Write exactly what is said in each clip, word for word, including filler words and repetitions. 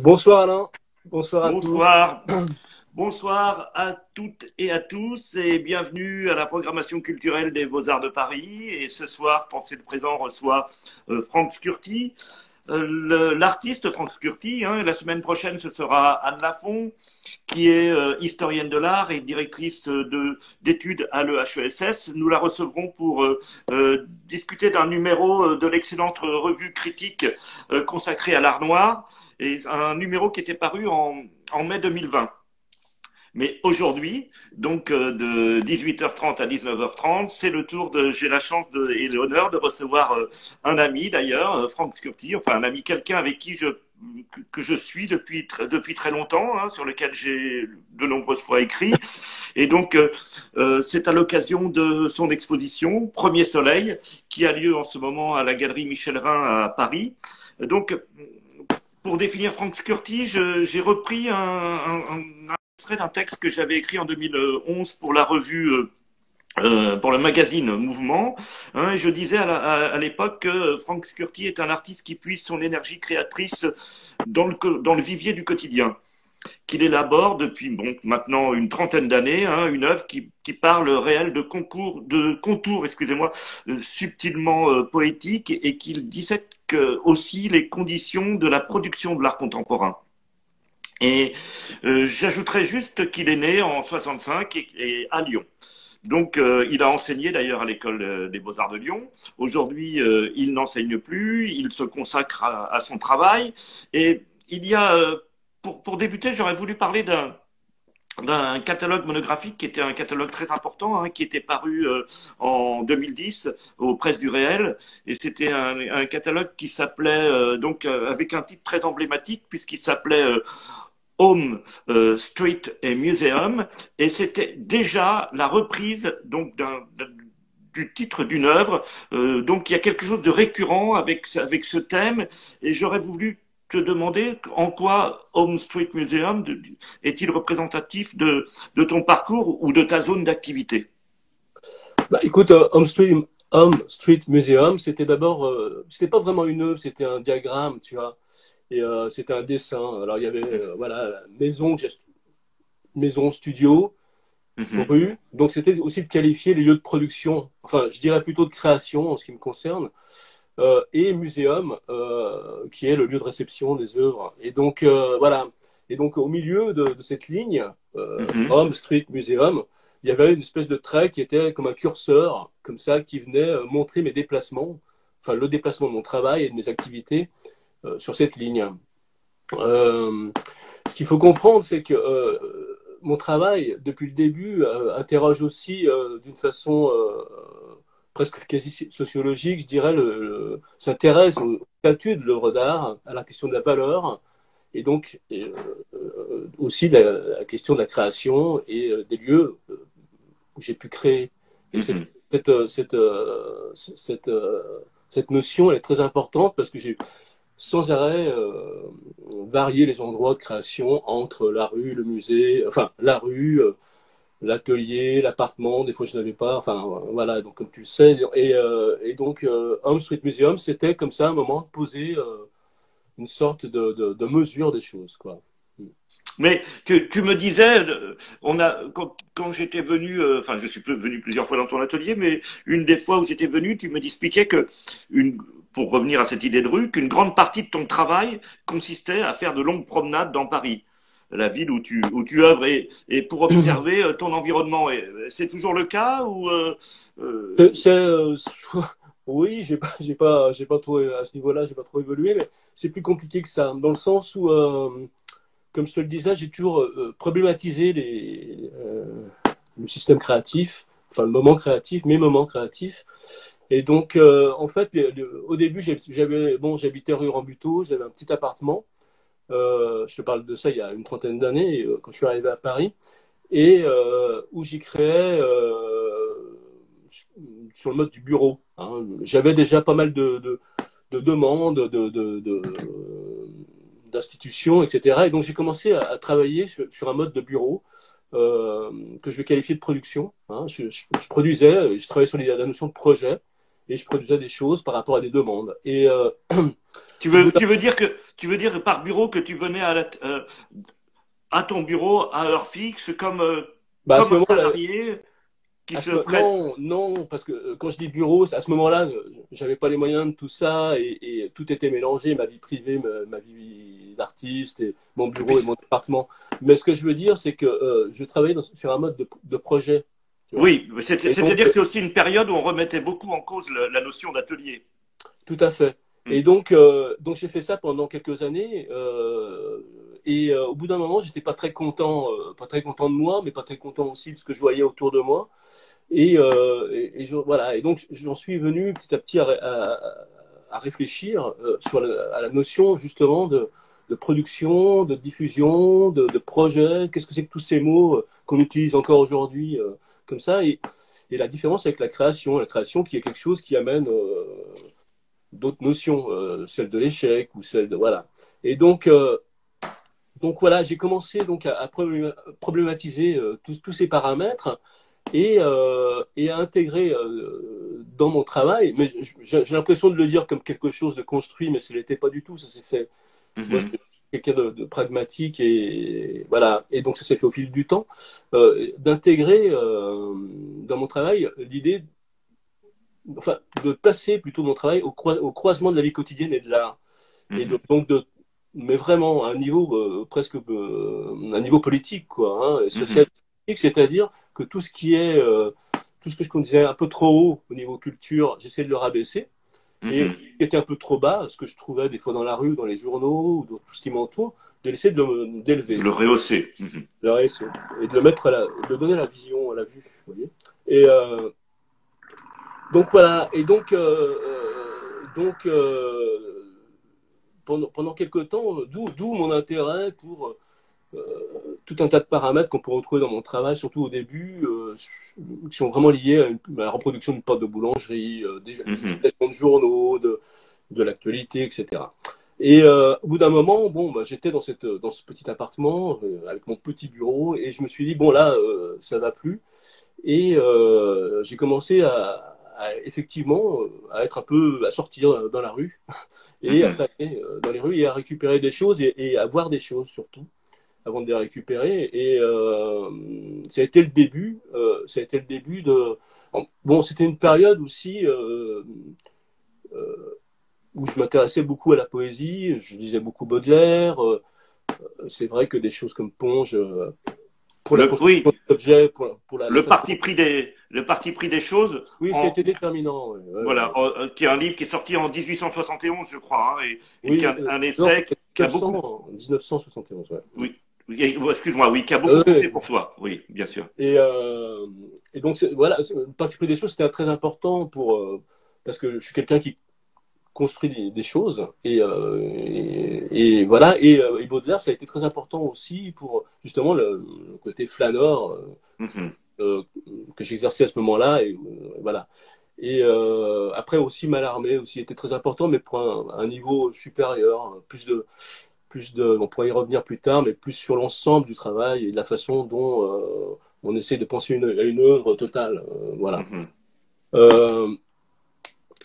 Bonsoir Alain, bonsoir à bonsoir. tous. Bonsoir à toutes et à tous et bienvenue à la programmation culturelle des Beaux-Arts de Paris. Et ce soir, Penser le Présent reçoit euh, Franck Scurti, euh, l'artiste Franck Scurti. Hein, la semaine prochaine, ce sera Anne Lafont, qui est euh, historienne de l'art et directrice d'études à l'E H E S S. Nous la recevrons pour euh, euh, discuter d'un numéro euh, de l'excellente revue critique euh, consacrée à l'art noir. Et un numéro qui était paru en, en mai deux mille vingt. Mais aujourd'hui, donc euh, de dix-huit heures trente à dix-neuf heures trente, c'est le tour de, j'ai la chance de, et l'honneur de recevoir euh, un ami d'ailleurs, euh, Franck Scurti, enfin un ami, quelqu'un avec qui je, que, que je suis depuis, tr depuis très longtemps, hein, sur lequel j'ai de nombreuses fois écrit. Et donc euh, euh, c'est à l'occasion de son exposition Premier Soleil, qui a lieu en ce moment à la galerie Michel Rein à Paris. Donc, pour définir Franck Scurti, j'ai repris un, un, un extrait d'un texte que j'avais écrit en deux mille onze pour la revue, euh, pour le magazine Mouvement. Hein, et je disais à l'époque que Franck Scurti est un artiste qui puise son énergie créatrice dans le, dans le vivier du quotidien, qu'il élabore depuis bon, maintenant une trentaine d'années, hein, une œuvre qui, qui parle réel de, concours, de contours excusez-moi, subtilement euh, poétiques et qu'il dissèque aussi les conditions de la production de l'art contemporain. Et euh, j'ajouterais juste qu'il est né en soixante-cinq et, et à Lyon. Donc euh, il a enseigné d'ailleurs à l'école des Beaux-Arts de Lyon. Aujourd'hui, euh, il n'enseigne plus, il se consacre à, à son travail. Et il y a, euh, pour, pour débuter, j'aurais voulu parler d'un d'un catalogue monographique qui était un catalogue très important, hein, qui était paru euh, en deux mille dix aux Presses du Réel, et c'était un, un catalogue qui s'appelait euh, donc euh, avec un titre très emblématique puisqu'il s'appelait euh, Home, euh, Street et Museum, et c'était déjà la reprise donc d'un du titre d'une œuvre, euh, donc il y a quelque chose de récurrent avec avec ce thème, et j'aurais voulu te demander en quoi Home Street Museum est-il représentatif de, de ton parcours ou de ta zone d'activité? Bah, écoute, Home Street, Home Street Museum, c'était d'abord, euh, c'était pas vraiment une œuvre, c'était un diagramme, tu vois, et euh, c'était un dessin. Alors il y avait, euh, voilà, maison, maison, studio, mm-hmm. rue. Donc c'était aussi de qualifier les lieux de production, enfin je dirais plutôt de création en ce qui me concerne. Euh, et muséum, euh, qui est le lieu de réception des œuvres. Et donc, euh, voilà. Et donc, au milieu de, de cette ligne, euh, mm-hmm. Home, Street, Muséum, il y avait une espèce de trait qui était comme un curseur, comme ça, qui venait montrer mes déplacements, enfin, le déplacement de mon travail et de mes activités euh, sur cette ligne. Euh, ce qu'il faut comprendre, c'est que euh, mon travail, depuis le début, euh, interroge aussi euh, d'une façon... Euh, presque quasi sociologique, je dirais, le, le, s'intéresse au statut de l'œuvre d'art, à la question de la valeur, et donc et, euh, aussi la, la question de la création et euh, des lieux où j'ai pu créer. Et mm-hmm. cette, cette, cette, euh, cette, euh, cette notion, elle est très importante parce que j'ai sans arrêt euh, varié les endroits de création entre la rue, le musée, enfin la rue, euh, l'atelier, l'appartement, des fois je n'avais pas, enfin voilà, donc comme tu le sais, et, euh, et donc euh, Home Street Museum, c'était comme ça un moment de poser euh, une sorte de, de, de mesure des choses, quoi. Mais que tu me disais, on a quand, quand j'étais venu, euh, enfin je suis venu plusieurs fois dans ton atelier, mais une des fois où j'étais venu, tu me expliquais que une pour revenir à cette idée de rue, qu'une grande partie de ton travail consistait à faire de longues promenades dans Paris, la ville où tu où tu œuvres, et, et pour observer ton environnement. C'est toujours le cas ou euh... c'est euh, oui, j'ai pas j'ai pas j'ai pas trop à ce niveau-là, j'ai pas trop évolué, mais c'est plus compliqué que ça dans le sens où euh, comme je te le disais, j'ai toujours euh, problématisé les euh, le système créatif, enfin le moment créatif, mes moments créatifs. Et donc euh, en fait le, au début j'avais bon j'habitais rue Rambuteau, j'avais un petit appartement. Euh, je te parle de ça il y a une trentaine d'années, euh, quand je suis arrivé à Paris, et euh, où j'y créais euh, sur le mode du bureau. Hein. J'avais déjà pas mal de, de, de demandes, de, de, de, d'institutions, et cetera. Et donc j'ai commencé à, à travailler sur, sur un mode de bureau euh, que je vais qualifier de production. Hein. Je, je, je produisais, je travaillais sur la notion de projet, et je produisais des choses par rapport à des demandes. Et euh, tu veux tu veux dire que tu veux dire par bureau que tu venais à la, euh, à ton bureau à heure fixe comme euh, bah, comme un salarié là, qui se me... prête... non non parce que quand je dis bureau, à ce moment-là j'avais pas les moyens de tout ça, et, et tout était mélangé, ma vie privée, ma, ma vie d'artiste et mon bureau puis... et mon département. Mais ce que je veux dire, c'est que euh, je travaillais dans, sur un mode de, de projet. Oui, c'est-à-dire que c'est aussi une période où on remettait beaucoup en cause le, la notion d'atelier. Tout à fait. Mmh. Et donc, euh, donc j'ai fait ça pendant quelques années. Euh, et euh, au bout d'un moment, j'étais pas très content, euh, pas très content de moi, mais pas très content aussi de ce que je voyais autour de moi. Et, euh, et, et je, voilà. Et donc, j'en suis venu petit à petit à, à, à réfléchir euh, sur la, à la notion justement de, de production, de diffusion, de, de projet. Qu'est-ce que c'est que tous ces mots qu'on utilise encore aujourd'hui euh, comme ça, et, et la différence avec la création, la création qui est quelque chose qui amène euh, d'autres notions, euh, celle de l'échec ou celle de voilà. Et donc, euh, donc voilà, j'ai commencé donc à, à problématiser euh, tous, tous ces paramètres et, euh, et à intégrer euh, dans mon travail. Mais j'ai l'impression de le dire comme quelque chose de construit, mais ce n'était pas du tout. Ça s'est fait. Mm-hmm. Moi, je... quelqu'un de, de pragmatique, et, et voilà, et donc ça s'est fait au fil du temps, euh, d'intégrer euh, dans mon travail l'idée, enfin de placer plutôt mon travail au, croi au croisement de la vie quotidienne et de l'art, et de, donc de, mais vraiment à un niveau euh, presque euh, un niveau politique quoi, hein, social, mm-hmm. c'est-à-dire que tout ce qui est euh, tout ce que je considérais un peu trop haut au niveau culture, j'essaie de le rabaisser. Et mmh. qui était un peu trop bas, ce que je trouvais des fois dans la rue, dans les journaux, ou dans tout ce qui m'entoure, de l'essayer de d'élever. Le rehausser. Mmh. Le rehausser. Et de le mettre à la, de donner la vision, à la vue, vous voyez. Et, euh, donc voilà. Et donc, euh, donc, euh, pendant, pendant quelques temps, d'où, d'où mon intérêt pour, euh, tout un tas de paramètres qu'on peut retrouver dans mon travail, surtout au début, euh, qui sont vraiment liés à, une, à la reproduction d'une pâte de boulangerie, euh, des publications mmh. de journaux, de, de l'actualité, et cetera. Et euh, au bout d'un moment, bon, bah, j'étais dans, cette, dans ce petit appartement, euh, avec mon petit bureau, et je me suis dit, bon là, euh, ça va plus. Et euh, j'ai commencé à, à, effectivement, à être un peu, à sortir dans la rue, et mmh. à traîner dans les rues, et à récupérer des choses, et, et à voir des choses surtout. Avant de les récupérer, et euh, ça a été le début. Euh, ça a été le début de. Bon, c'était une période aussi euh, euh, où je m'intéressais beaucoup à la poésie. Je lisais beaucoup Baudelaire. Euh, C'est vrai que des choses comme Ponge, euh, pour le, la construction oui. d'objets, pour, pour la. Le parti pris des, le parti pris des choses. Oui, en... c'était déterminant. Ouais, ouais, voilà, ouais. En, qui est un livre qui est sorti en mille huit cent soixante et onze, je crois, hein, et, et oui, qui est un, un essai. En beaucoup... mille neuf cent soixante et onze, ouais. Oui. Excuse-moi, oui, qui a beaucoup euh, compté pour toi, oui, bien sûr. Et, euh, et donc, voilà, participer des choses, c'était très important pour. Euh, parce que je suis quelqu'un qui construit des, des choses, et, euh, et, et voilà, et, et Baudelaire, ça a été très important aussi pour justement le, le côté flâneur euh, mm-hmm. euh, que j'exerçais à ce moment-là, et euh, voilà. Et euh, après aussi, Mallarmé aussi était très important, mais pour un, un niveau supérieur, plus de. Plus de, on pourrait y revenir plus tard, mais plus sur l'ensemble du travail et de la façon dont euh, on essaie de penser une, à une œuvre totale. Euh, voilà. Mm-hmm. euh,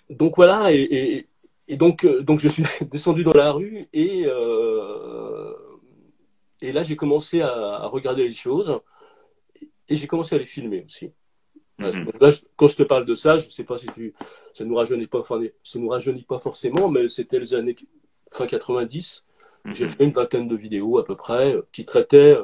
donc voilà, et, et, et donc, donc je suis descendu dans la rue, et, euh, et là j'ai commencé à, à regarder les choses, et j'ai commencé à les filmer aussi. Mm-hmm. Là, quand je te parle de ça, je ne sais pas si tu, ça ne nous rajeunit pas, enfin, ça nous rajeunit pas forcément, mais c'était les années fin quatre-vingt-dix. J'ai fait une vingtaine de vidéos à peu près qui traitaient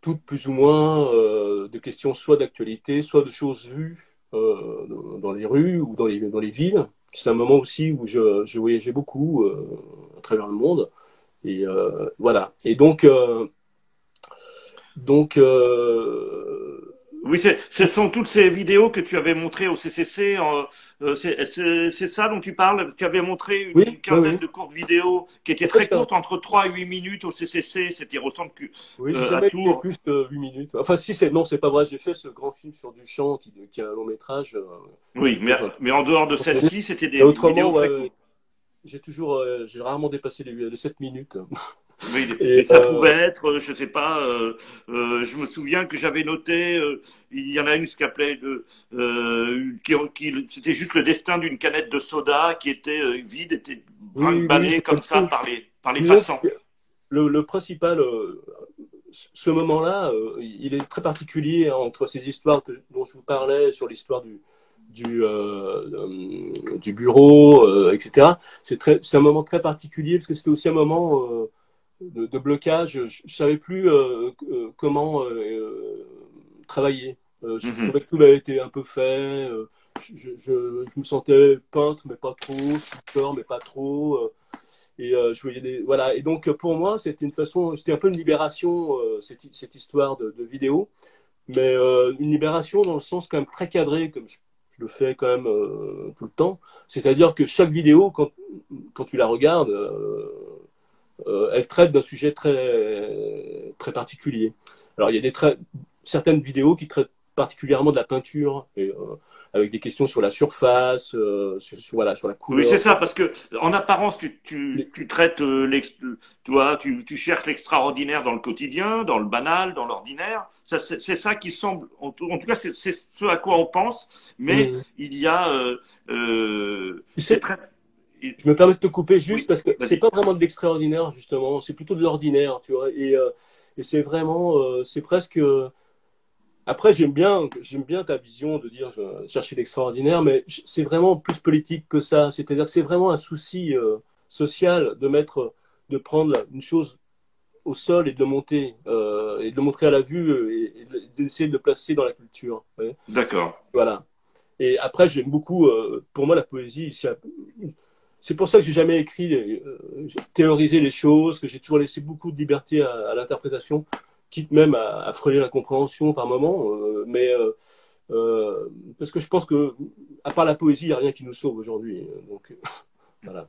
toutes plus ou moins euh, de questions soit d'actualité, soit de choses vues euh, dans les rues ou dans les, dans les villes. C'est un moment aussi où je, je voyageais beaucoup euh, à travers le monde. Et euh, voilà. Et donc... Euh, donc euh, oui, ce sont toutes ces vidéos que tu avais montrées au C C C. Euh, c'est ça dont tu parles. Tu avais montré une oui, quinzaine oui, oui. de courtes vidéos qui étaient très courtes, entre trois et huit minutes au C C C. C'était ressemble que. Oui, euh, jamais été plus de huit minutes. Enfin, si, non, c'est pas vrai. J'ai fait ce grand film sur Duchamp qui, qui a un long métrage. Euh, oui, mais, euh, mais en dehors de celle-ci, c'était des vidéos très ouais, courtes. J'ai toujours, euh, j'ai rarement dépassé les, les sept minutes. Oui, et ça euh... pouvait être, je sais pas, euh, euh, je me souviens que j'avais noté, euh, il y en a une qui s'appelait, euh, qui, qui, c'était juste le destin d'une canette de soda qui était euh, vide, était oui, ballée oui, comme ça par les, par les passants. Le, le principal, euh, ce moment-là, euh, il est très particulier hein, entre ces histoires que, dont je vous parlais sur l'histoire du... Du, euh, du bureau, euh, et cetera. C'est un moment très particulier parce que c'était aussi un moment euh, de, de blocage. Je ne savais plus euh, comment euh, travailler. Euh, je mm-hmm. trouvais que tout avait été un peu fait. Je, je, je, je me sentais peintre, mais pas trop, sculpteur, mais pas trop. Et, euh, je voyais des, voilà. Et donc, pour moi, c'était une façon, c'était un peu une libération, euh, cette, cette histoire de, de vidéo, mais euh, une libération dans le sens quand même très cadré, comme je Je le fais quand même euh, tout le temps. C'est-à-dire que chaque vidéo, quand, quand tu la regardes, euh, euh, elle traite d'un sujet très, très particulier. Alors, il y a des certaines vidéos qui traitent particulièrement de la peinture, et, euh, avec des questions sur la surface, euh, sur, sur, voilà, sur la couleur. Oui, c'est ça, parce que en apparence, tu, tu, les... tu traites, euh, toi, tu, tu cherches l'extraordinaire dans le quotidien, dans le banal, dans l'ordinaire. C'est ça qui semble, en tout, en tout cas, c'est ce à quoi on pense, mais mmh. il y a... Euh, euh, c'est très... Je me permets de te couper juste, oui, parce que c'est pas vraiment de l'extraordinaire, justement, c'est plutôt de l'ordinaire, tu vois, et, euh, et c'est vraiment, euh, c'est presque... Euh, Après, j'aime bien, j'aime bien ta vision de dire euh, chercher l'extraordinaire, mais c'est vraiment plus politique que ça. C'est-à-dire que c'est vraiment un souci euh, social de mettre, de prendre une chose au sol et de le monter, euh, et de le montrer à la vue et, et d'essayer de le placer dans la culture. Ouais. D'accord. Voilà. Et après, j'aime beaucoup, euh, pour moi, la poésie. C'est pour ça que j'ai jamais écrit, euh, j'ai théorisé les choses, que j'ai toujours laissé beaucoup de liberté à, à l'interprétation, quitte même à, à freiner la compréhension par moment, euh, mais euh, euh, parce que je pense que à part la poésie, il n'y a rien qui nous sauve aujourd'hui. Donc euh, voilà.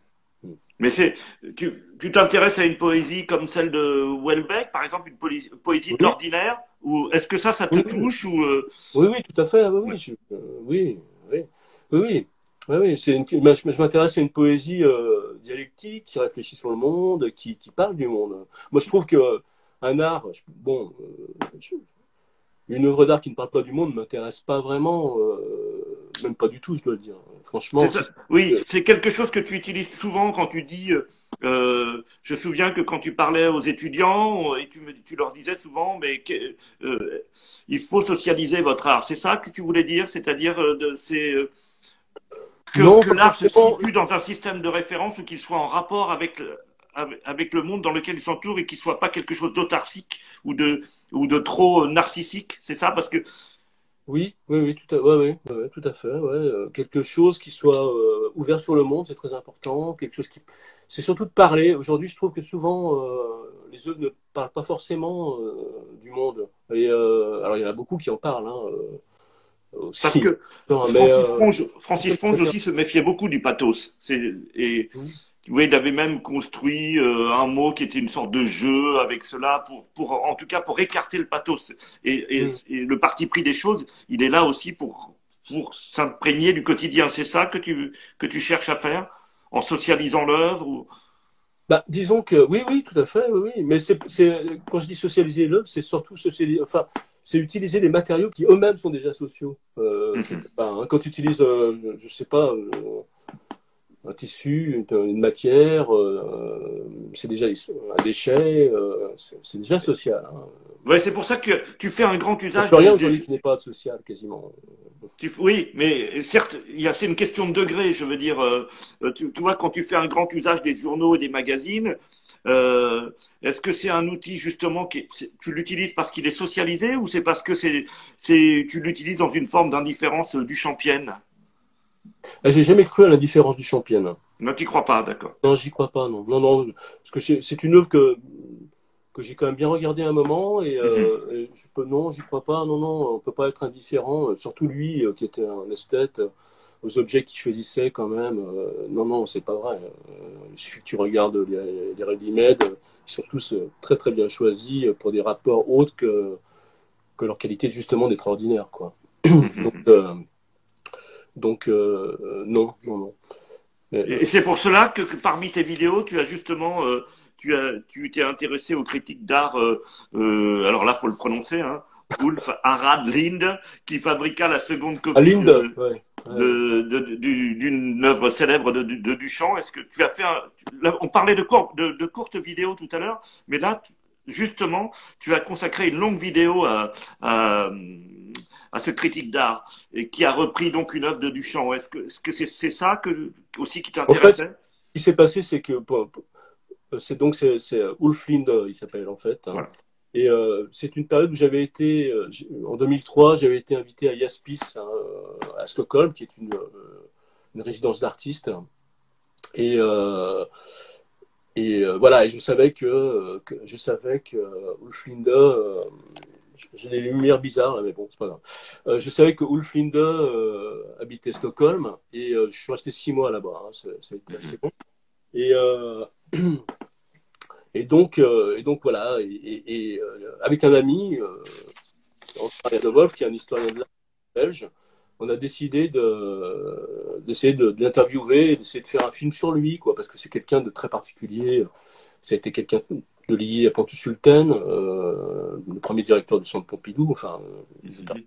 Mais c'est, tu t'intéresses à une poésie comme celle de Houellebecc, par exemple, une poésie, poésie oui. de l'ordinaire, ou est-ce que ça, ça te oui, touche oui. ou euh... Oui, oui, tout à fait. Oui, oui, je, euh, oui, oui, oui, oui. oui, oui c'est une, je je m'intéresse à une poésie euh, dialectique qui réfléchit sur le monde, qui, qui parle du monde. Moi, je trouve que un art, bon, euh, une œuvre d'art qui ne parle pas du monde ne m'intéresse pas vraiment, euh, même pas du tout, je dois le dire. Franchement. Ça, oui, c'est quelque chose que tu utilises souvent quand tu dis. Euh, je me souviens que quand tu parlais aux étudiants et tu, me, tu leur disais souvent, mais que, euh, il faut socialiser votre art. C'est ça que tu voulais dire, c'est-à-dire euh, c'est euh, que, que l'art se situe dans un système de référence ou qu'il soit en rapport avec. Le, avec le monde dans lequel ils s'entourent et qu'il ne soit pas quelque chose d'autarcique ou de, ou de trop narcissique, c'est ça parce que... Oui, oui, oui, tout à, ouais, ouais, ouais, tout à fait. Ouais. Euh, quelque chose qui soit euh, ouvert sur le monde, c'est très important. Quelque chose qui... C'est surtout de parler. Aujourd'hui, je trouve que souvent, euh, les œuvres ne parlent pas forcément euh, du monde. Et, euh, alors, il y en a beaucoup qui en parlent, hein, euh... Aussi. Parce que non, Francis, euh... Ponge, Francis Ponge aussi se méfiait beaucoup du pathos. Et mmh. oui, il avait même construit euh, un mot qui était une sorte de jeu avec cela, pour, pour, en tout cas pour écarter le pathos. Et, et, mmh. et le parti pris des choses, il est là aussi pour, pour s'imprégner du quotidien. C'est ça que tu, que tu cherches à faire en socialisant l'œuvre ou... Bah, disons que oui, oui, tout à fait, oui, oui. Mais c'est, quand je dis socialiser l'œuvre, c'est surtout socialiser, enfin, c'est utiliser des matériaux qui eux-mêmes sont déjà sociaux. Euh, ben, hein, quand tu utilises, euh, je sais pas, euh, un tissu, une, une matière, euh, c'est déjà un déchet, euh, c'est déjà social. Hein. Ouais, c'est pour ça que tu fais un grand usage. Il n'y a rien aujourd'hui qui n'est pas social, quasiment. Oui, mais certes, c'est une question de degré, je veux dire. Euh, tu, tu vois, quand tu fais un grand usage des journaux et des magazines, euh, est-ce que c'est un outil, justement, qui, tu l'utilises parce qu'il est socialisé ou c'est parce que c'est, c'est, tu l'utilises dans une forme d'indifférence euh, duchampienne? Ah, j'ai jamais cru à l'indifférence duchampienne. Non, tu n'y crois pas, d'accord. Non, j'y crois pas, non. Non, non, parce que c'est une œuvre que... que j'ai quand même bien regardé un moment, et, euh, et je peux, non, j'y crois pas, non, non, on peut pas être indifférent, surtout lui, euh, qui était un esthète, euh, aux objets qu'il choisissait quand même, euh, non, non, c'est pas vrai, euh, il suffit que tu regardes les, les ready-made, euh, ils sont tous euh, très très bien choisis pour des rapports autres que, que leur qualité justement d'être ordinaire, quoi. donc, euh, donc euh, non, non, non. Et c'est pour cela que, que parmi tes vidéos, tu as justement, euh, tu as, tu t'es intéressé aux critiques d'art. Euh, euh, alors là, faut le prononcer, hein, Ulf Linde, qui fabriqua la seconde copie Linde, de, ouais, ouais. de, de, d'une œuvre célèbre de, de, de Duchamp. Est-ce que tu as fait un, là, on parlait de, court, de, de courtes vidéos tout à l'heure, mais là, tu, justement, tu as consacré une longue vidéo à, à, à ce critique d'art et qui a repris donc une œuvre de Duchamp. Est-ce que c'est -ce c'est ça que, aussi qui t'intéressait? En fait, ce qui s'est passé, c'est que c'est donc c'est Ulf Linde, il s'appelle en fait. Voilà. Et euh, c'est une période où j'avais été, en deux mille trois, j'avais été invité à Jaspis, hein, à Stockholm, qui est une, une résidence d'artistes. Et, euh, et euh, voilà, et je savais que, que je savais que uh, Ulf Linde, euh, j'ai des lumières bizarres, mais bon, c'est pas grave. Euh, je savais que Ulf Linde euh, habitait Stockholm, et euh, je suis resté six mois là-bas, hein, ça, ça a été assez bon. Et... Euh, Et donc, euh, et donc voilà, et, et, et euh, avec un ami, euh, Antoine de Wolf, qui est un historien de l'art belge, on a décidé de d'essayer de, de l'interviewer, d'essayer de faire un film sur lui, quoi, parce que c'est quelqu'un de très particulier. C'était quelqu'un de lié à Pontus Hulten, euh, le premier directeur du centre Pompidou, enfin, mm -hmm.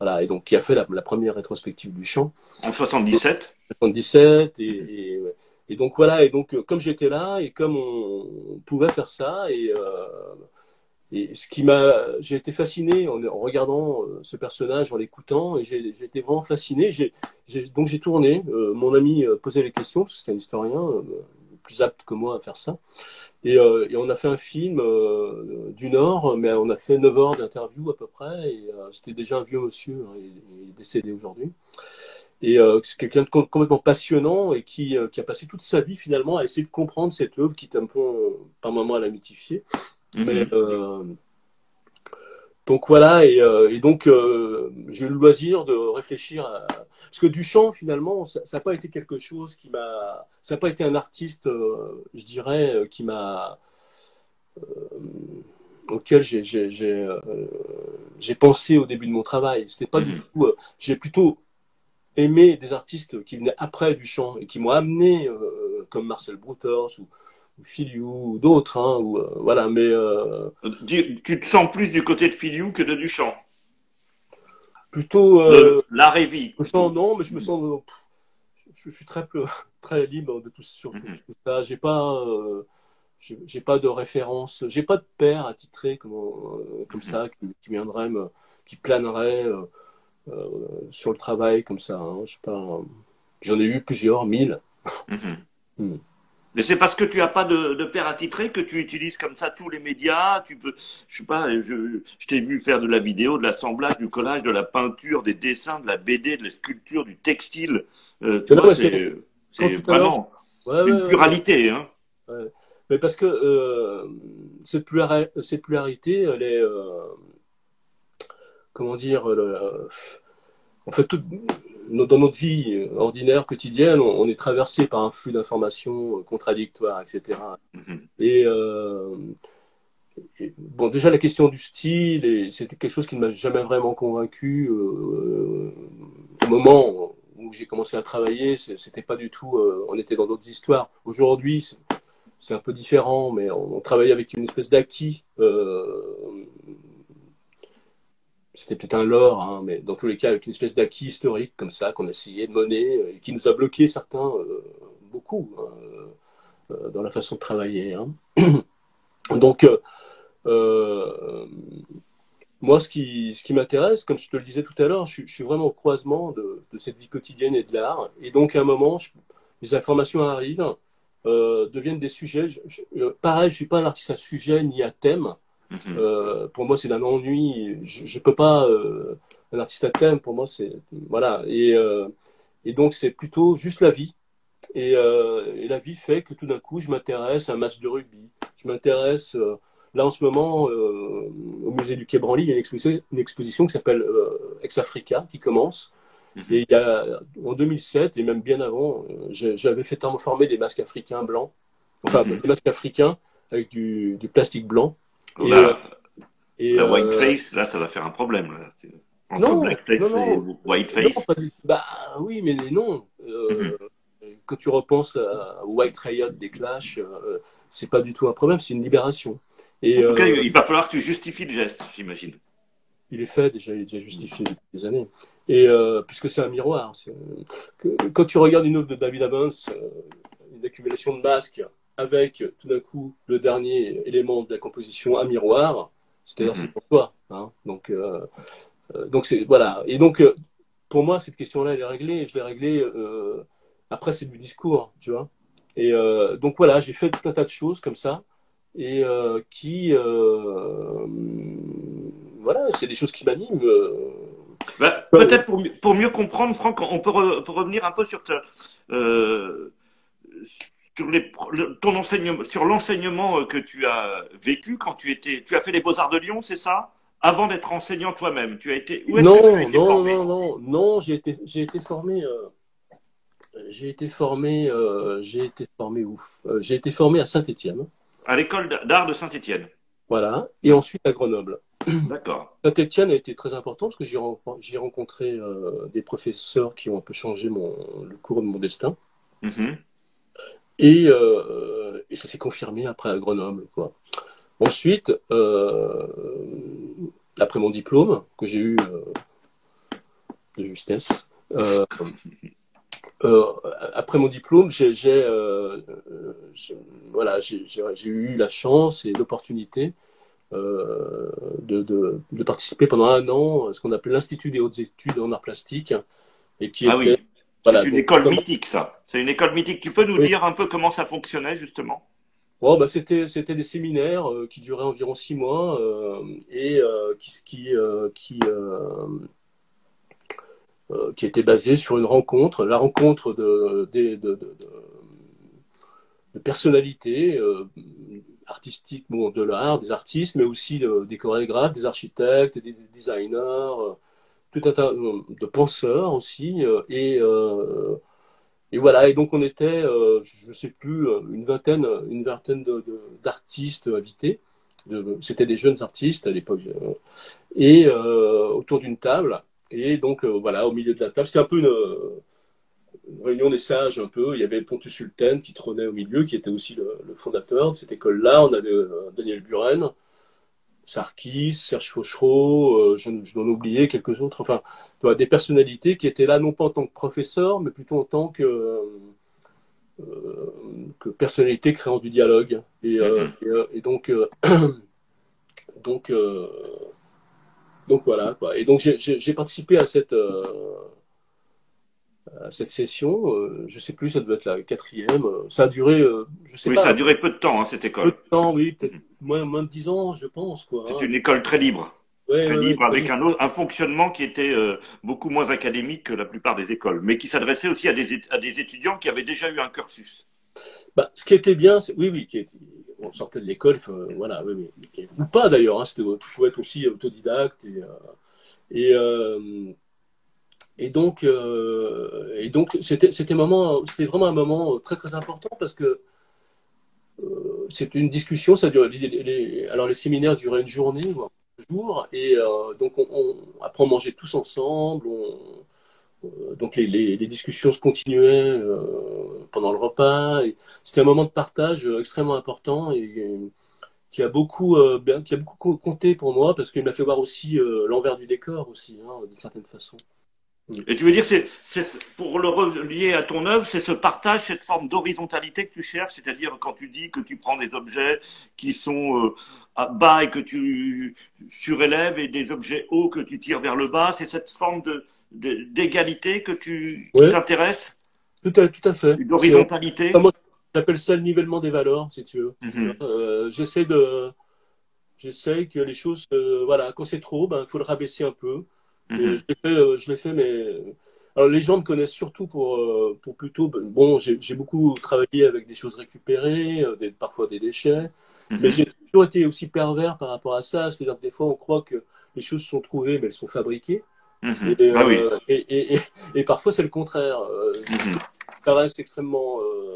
voilà, et donc qui a fait la, la première rétrospective du Duchamp. En soixante-dix-sept. En soixante-dix-sept, et, et ouais. Et donc voilà, et donc comme j'étais là et comme on, on pouvait faire ça, et, euh, et ce qui m'a, j'ai été fasciné en, en regardant euh, ce personnage, en l'écoutant, et j'ai été vraiment fasciné. J'ai donc j'ai tourné. Euh, mon ami euh, posait les questions parce que c'est un historien euh, plus apte que moi à faire ça, et, euh, et on a fait un film euh, d'une heure, mais on a fait neuf heures d'interview à peu près. Et euh, c'était déjà un vieux monsieur, hein, il est décédé aujourd'hui. Et euh, c'est quelqu'un de complètement passionnant et qui, euh, qui a passé toute sa vie finalement à essayer de comprendre cette œuvre qui est un peu, euh, par moments, à la mythifier. Mmh. Mais, euh, donc voilà, et, euh, et donc euh, j'ai eu le loisir de réfléchir à... Parce que Duchamp, finalement, ça n'a pas été quelque chose qui m'a... Ça n'a pas été un artiste, euh, je dirais, qui m'a... Euh, auquel j'ai euh, pensé au début de mon travail. C'était pas mmh. du tout... Euh, j'ai plutôt... aimé des artistes qui venaient après Duchamp et qui m'ont amené, euh, comme Marcel Broodthaers ou, ou Filiou ou d'autres. Hein, euh, voilà, mais euh, tu, tu te sens plus du côté de Filiou que de Duchamp? Plutôt euh, l'art et vie. Je me sens, non, mais je me sens. Euh, je, je suis très très libre de tout, sur tout, tout ça. J'ai pas, euh, j'ai pas de référence. J'ai pas de père attitré comme euh, comme ça qui, qui viendrait me, qui planerait. Euh, Euh, sur le travail comme ça, hein, je sais pas, euh, j'en ai eu plusieurs, mille. Mmh. Mmh. Mais c'est parce que tu n'as pas de, de père attitré que tu utilises comme ça tous les médias. Tu peux, je sais pas, je, je t'ai vu faire de la vidéo, de l'assemblage, du collage, de la peinture, des dessins, de la B D, de la sculpture, du textile. Euh, ouais, c'est vraiment ouais, une ouais, pluralité. Ouais. Hein. Ouais. Mais parce que euh, cette, plura... cette pluralité, elle est euh... comment dire, le, en fait, tout, dans notre vie ordinaire, quotidienne, on, on est traversé par un flux d'informations contradictoires, et cetera. Mm-hmm. Et, euh, et bon, déjà la question du style, c'était quelque chose qui ne m'a jamais vraiment convaincu. Euh, au moment où j'ai commencé à travailler, c'était pas du tout. Euh, on était dans d'autres histoires. Aujourd'hui, c'est un peu différent, mais on, on travaillait avec une espèce d'acquis. Euh, C'était peut-être un lore, hein, mais dans tous les cas, avec une espèce d'acquis historique comme ça, qu'on essayait de mener, euh, et qui nous a bloqué certains, euh, beaucoup, hein, euh, dans la façon de travailler. Hein. Donc, euh, euh, moi, ce qui, ce qui m'intéresse, comme je te le disais tout à l'heure, je, je suis vraiment au croisement de, de cette vie quotidienne et de l'art. Et donc, à un moment, je, les informations arrivent, euh, deviennent des sujets. Je, je, pareil, je ne suis pas un artiste à sujet ni à thème. Mmh. Euh, pour moi, c'est d'un ennui. Je, je peux pas. Euh, un artiste à thème, pour moi, c'est voilà. Et, euh, et donc, c'est plutôt juste la vie. Et, euh, et la vie fait que tout d'un coup, je m'intéresse à un match de rugby. Je m'intéresse euh, là en ce moment euh, au musée du Quai Branly, il y a une exposition, une exposition qui s'appelle euh, Ex Africa qui commence. Mmh. Et il y a, en deux mille sept et même bien avant, euh, j'avais fait transformer des masques africains blancs, enfin mmh. des masques africains avec du, du plastique blanc. Et là, euh, et la whiteface, euh, là, ça va faire un problème. Là. Entre non, blackface non, non, et whiteface. Bah oui, mais non. Euh, mm-hmm. quand tu repenses à White Riot des Clash, euh, c'est pas du tout un problème, c'est une libération. Et, en tout cas, euh, il va falloir que tu justifies le geste, j'imagine. Il est fait déjà, il est déjà justifié depuis des années. Et euh, puisque c'est un miroir, que, quand tu regardes une œuvre de David Havens, euh, une accumulation de masques avec tout d'un coup le dernier élément de la composition, un miroir, c'est-à-dire mmh. c'est pour toi. Hein. Donc, euh, euh, donc c'est voilà. Et donc, euh, pour moi, cette question-là, elle est réglée. Et je l'ai réglée. Euh, après, c'est du discours, tu vois. Et euh, donc voilà, j'ai fait tout un tas de choses comme ça. Et euh, qui, euh, voilà, c'est des choses qui m'animent. Bah, peut-être pour, pour mieux comprendre, Franck, on peut, re, peut revenir un peu sur, ta, euh, sur, les, ton enseignement, sur l'enseignement que tu as vécu quand tu étais. Tu as fait les Beaux-Arts de Lyon, c'est ça? Avant d'être enseignant toi-même, tu as été. Où non, que tu as été non, formé non, non, non, non, j'ai été, j'ai été formé. Euh, j'ai été formé. Euh, j'ai été formé où? euh, J'ai été formé à Saint-Étienne. À l'école d'art de Saint-Étienne. Voilà, et ensuite à Grenoble. D'accord. Saint-Étienne a été très important parce que j'ai rencontré, rencontré euh, des professeurs qui ont un peu changé mon, le cours de mon destin. Mm-hmm. et, euh, et ça s'est confirmé après à Grenoble, quoi. Ensuite, euh, après mon diplôme, que j'ai eu euh, de justesse, euh, Euh, après mon diplôme, j'ai euh, voilà, eu la chance et l'opportunité euh, de, de, de participer pendant un an à ce qu'on appelait l'Institut des hautes études en arts plastiques. Et qui ah était, oui, voilà, c'est une donc, école donc, mythique ça, c'est une école mythique. Tu peux nous oui. dire un peu comment ça fonctionnait justement? Oh, bah, C'était des séminaires euh, qui duraient environ six mois euh, et euh, qui... qui, euh, qui euh, Euh, qui était basé sur une rencontre, la rencontre de, de, de, de, de personnalités euh, artistiques, bon, de l'art, des artistes, mais aussi de, des chorégraphes, des architectes, des, des designers, euh, tout un tas de penseurs aussi. Euh, et, euh, et voilà, et donc on était, euh, je ne sais plus, une vingtaine, une vingtaine d'artistes invités. De, c'était des jeunes artistes à l'époque. Euh, et euh, autour d'une table. Et donc, euh, voilà, au milieu de la table, c'était un peu une, euh, une réunion des sages, un peu. Il y avait Pontus Hulten qui trônait au milieu, qui était aussi le, le fondateur de cette école-là. On avait euh, Daniel Buren, Sarkis, Serge Fauchereau, euh, je, je dois en oublier quelques autres. Enfin, des personnalités qui étaient là, non pas en tant que professeurs, mais plutôt en tant que, euh, que personnalités créant du dialogue. Et, euh, et, euh, et donc... Euh, donc euh, Donc voilà, quoi. Et donc j'ai participé à cette, euh, à cette session, euh, je sais plus, ça devait être la quatrième, ça a duré, euh, je sais oui, pas. Oui, ça a duré peu de temps, hein, cette école. Peu de temps, oui, peut-être mmh. moins, moins de dix ans, je pense, quoi. C'est hein. une école très libre, ouais, très ouais, libre, ouais, avec ouais. Un, autre, un fonctionnement qui était euh, beaucoup moins académique que la plupart des écoles, mais qui s'adressait aussi à des, à des étudiants qui avaient déjà eu un cursus. Bah, ce qui était bien, oui, oui, qui était... on sortait de l'école, voilà, oui, oui. Et, ou pas d'ailleurs, hein, tu pouvais être aussi autodidacte. Et, euh, et, euh, et donc, euh, donc c'était vraiment un moment très très important parce que euh, c'était une discussion, ça durait, les, les, alors les séminaires duraient une journée, voire un jour, et euh, donc on, on, après on mangeait tous ensemble, on... Donc les, les, les discussions se continuaient euh, pendant le repas. C'était un moment de partage extrêmement important et, et qui a beaucoup, euh, bien, qui a beaucoup compté pour moi parce qu'il m'a fait voir aussi euh, l'envers du décor aussi, hein, d'une certaine façon. Et tu veux dire, c'est, c'est, pour le relier à ton œuvre, c'est ce partage, cette forme d'horizontalité que tu cherches, c'est-à-dire quand tu dis que tu prends des objets qui sont euh, à bas et que tu surélèves et des objets hauts que tu tires vers le bas, c'est cette forme de d'égalité que tu ouais. t'intéresses tout à, tout à fait. D'horizontalité. J'appelle ça le nivellement des valeurs, si tu veux. Mm-hmm. euh, J'essaie de... J'essaie que les choses... Euh, voilà, quand c'est trop, ben, faut le rabaisser un peu. Mm-hmm. Et je l'ai fait, euh, fait, mais... Alors, les gens me connaissent surtout pour, euh, pour plutôt... Bon, j'ai beaucoup travaillé avec des choses récupérées, euh, des, parfois des déchets, mm-hmm. mais j'ai toujours été aussi pervers par rapport à ça. C'est-à-dire que des fois, on croit que les choses sont trouvées, mais elles sont fabriquées. Mmh. Et, ah, euh, oui. et, et, et, et parfois c'est le contraire. Mmh. Ça reste extrêmement. Euh,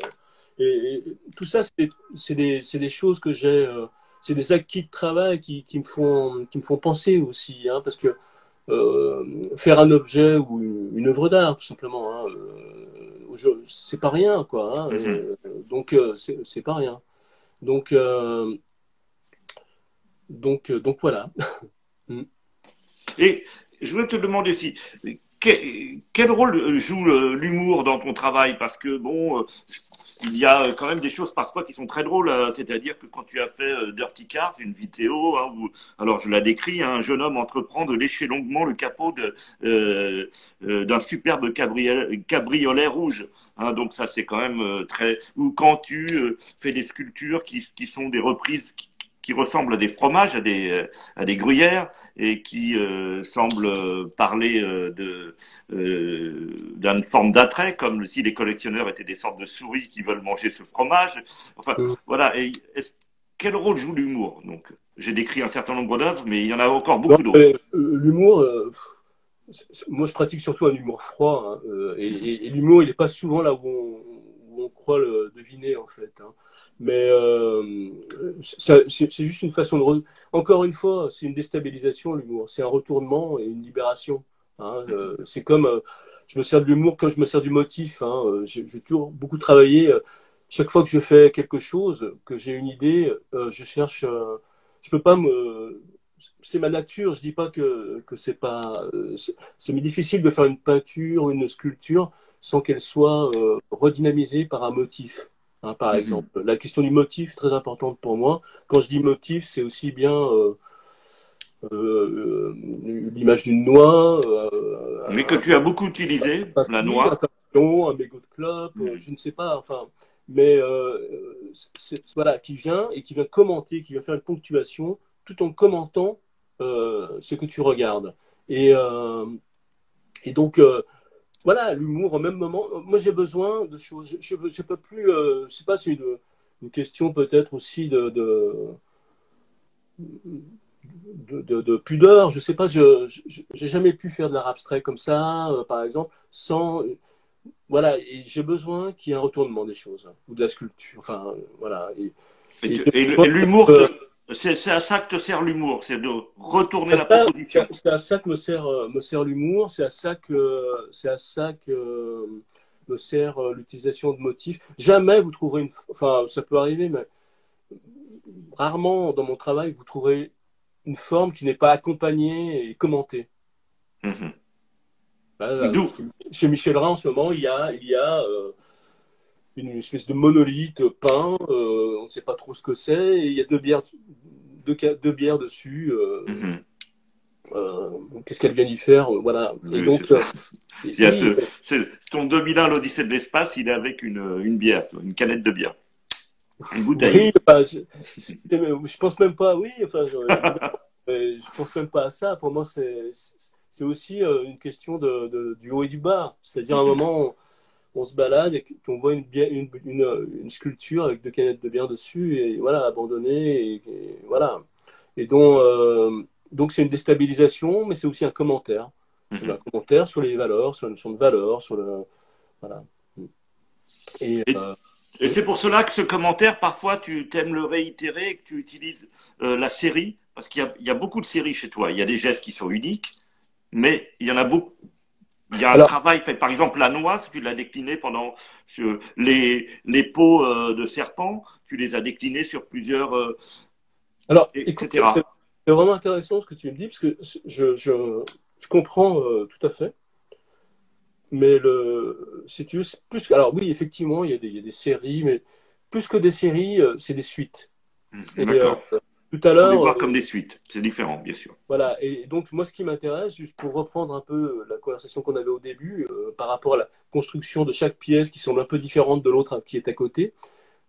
et, et tout ça, c'est des, des choses que j'ai. Euh, c'est des acquis de travail qui, qui me font, qui me font penser aussi, hein, parce que euh, faire un objet ou une, une œuvre d'art, tout simplement, hein, euh, c'est pas rien, quoi. Hein, mm-hmm. euh, donc, euh, c'est pas rien. Donc, euh, donc, donc voilà. Et je voulais te demander si... Quel rôle joue l'humour dans ton travail? Parce que, bon, il y a quand même des choses parfois qui sont très drôles. C'est-à-dire que quand tu as fait Dirty Cars, une vidéo, hein, où, alors je la décris, hein, un jeune homme entreprend de lécher longuement le capot d'un euh, euh, superbe cabriolet, cabriolet rouge. Hein, donc ça, c'est quand même très... Ou quand tu euh, fais des sculptures qui, qui sont des reprises... Qui, qui ressemblent à des fromages, à des, à des gruyères, et qui euh, semblent parler euh, de euh, d'une forme d'attrait, comme si les collectionneurs étaient des sortes de souris qui veulent manger ce fromage. Enfin, mmh. voilà. Et quel rôle joue l'humour? Donc, j'ai décrit un certain nombre d'œuvres, mais il y en a encore beaucoup d'autres. Euh, l'humour, euh, moi, je pratique surtout un humour froid, hein, et, et, et l'humour, il n'est pas souvent là où on, où on croit le deviner, en fait. Hein. Mais euh, c'est juste une façon de... Re... Encore une fois, c'est une déstabilisation, l'humour. C'est un retournement et une libération. Hein. Euh, c'est comme... Euh, je me sers de l'humour comme je me sers du motif. Hein. J'ai toujours beaucoup travaillé. Euh, chaque fois que je fais quelque chose, que j'ai une idée, euh, je cherche... Euh, je peux pas me... C'est ma nature. Je dis pas que, que c'est pas... Euh, c'est difficile de faire une peinture, une sculpture, sans qu'elle soit euh, redynamisée par un motif. Hein, par exemple, mmh. la question du motif est très importante pour moi. Quand je dis motif, c'est aussi bien euh, euh, l'image d'une noix. Euh, Mais un, que tu as beaucoup utilisé, un, la un, noix. Un papillon, un mégot de clope, mmh. euh, je ne sais pas. Enfin, mais euh, voilà, qui vient et qui vient commenter, qui vient faire une ponctuation tout en commentant euh, ce que tu regardes. Et, euh, et donc... Euh, Voilà, l'humour au même moment. Moi, j'ai besoin de choses. Je ne peux plus. Euh, je sais pas, c'est une, une question peut-être aussi de de, de, de de pudeur. Je sais pas. Je j'ai jamais pu faire de l'art abstrait comme ça, euh, par exemple, sans. Voilà, et j'ai besoin qu'il y ait un retournement des choses hein, ou de la sculpture. Enfin, euh, voilà. Et, et, et, et l'humour. Euh, C'est à ça que te sert l'humour, c'est de retourner la proposition. C'est à ça que me sert, me sert l'humour, c'est à ça que, c'est à ça que me sert l'utilisation de motifs. Jamais vous trouverez, une, enfin ça peut arriver, mais rarement dans mon travail vous trouverez une forme qui n'est pas accompagnée et commentée. Mmh. Voilà, chez Michel Rein en ce moment, il y a, il y a euh, une espèce de monolithe peint, euh, on ne sait pas trop ce que c'est, et il y a deux bières, deux, deux bières dessus. Euh, mm-hmm. euh, Qu'est-ce qu'elle vient y faire euh, Voilà. Oui, et donc, euh, il y a ce, ce, ton deux mille un, l'Odyssée de l'espace, il est avec une, une bière, une canette de bière. Une bouteille. Oui, bah, je, je pense même pas, oui, enfin, je, je pense même pas à ça. Pour moi, c'est aussi une question de, de, du haut et du bas. C'est-à-dire mm-hmm. un moment... on se balade et qu'on voit une, une, une, une sculpture avec deux canettes de bière dessus et voilà, abandonnée, et, et voilà. Et donc, euh, donc c'est une déstabilisation, mais c'est aussi un commentaire. Mmh. Un commentaire sur les valeurs, sur la notion de valeur, sur le... Voilà. Et, et, euh, et c'est pour cela que ce commentaire, parfois, tu t'aimes le réitérer et que tu utilises euh, la série, parce qu'il y, y a beaucoup de séries chez toi. Il y a des gestes qui sont uniques, mais il y en a beaucoup. Il y a un Alors, travail fait, par exemple, la noix, tu l'as déclinée pendant sur les, les peaux euh, de serpent, tu les as déclinées sur plusieurs, euh, Alors, et cetera. C'est vraiment intéressant ce que tu me dis, parce que je, je, je comprends euh, tout à fait. Mais le, si tu veux, plus, alors oui, effectivement, il y a des, il y a des séries, mais plus que des séries, euh, c'est des suites. Mmh, d'accord. Euh, tout à l'heure. Voir euh, comme des suites, c'est différent, bien sûr. Voilà, et donc moi, ce qui m'intéresse, juste pour reprendre un peu la conversation qu'on avait au début, euh, par rapport à la construction de chaque pièce qui semble un peu différente de l'autre qui est à côté,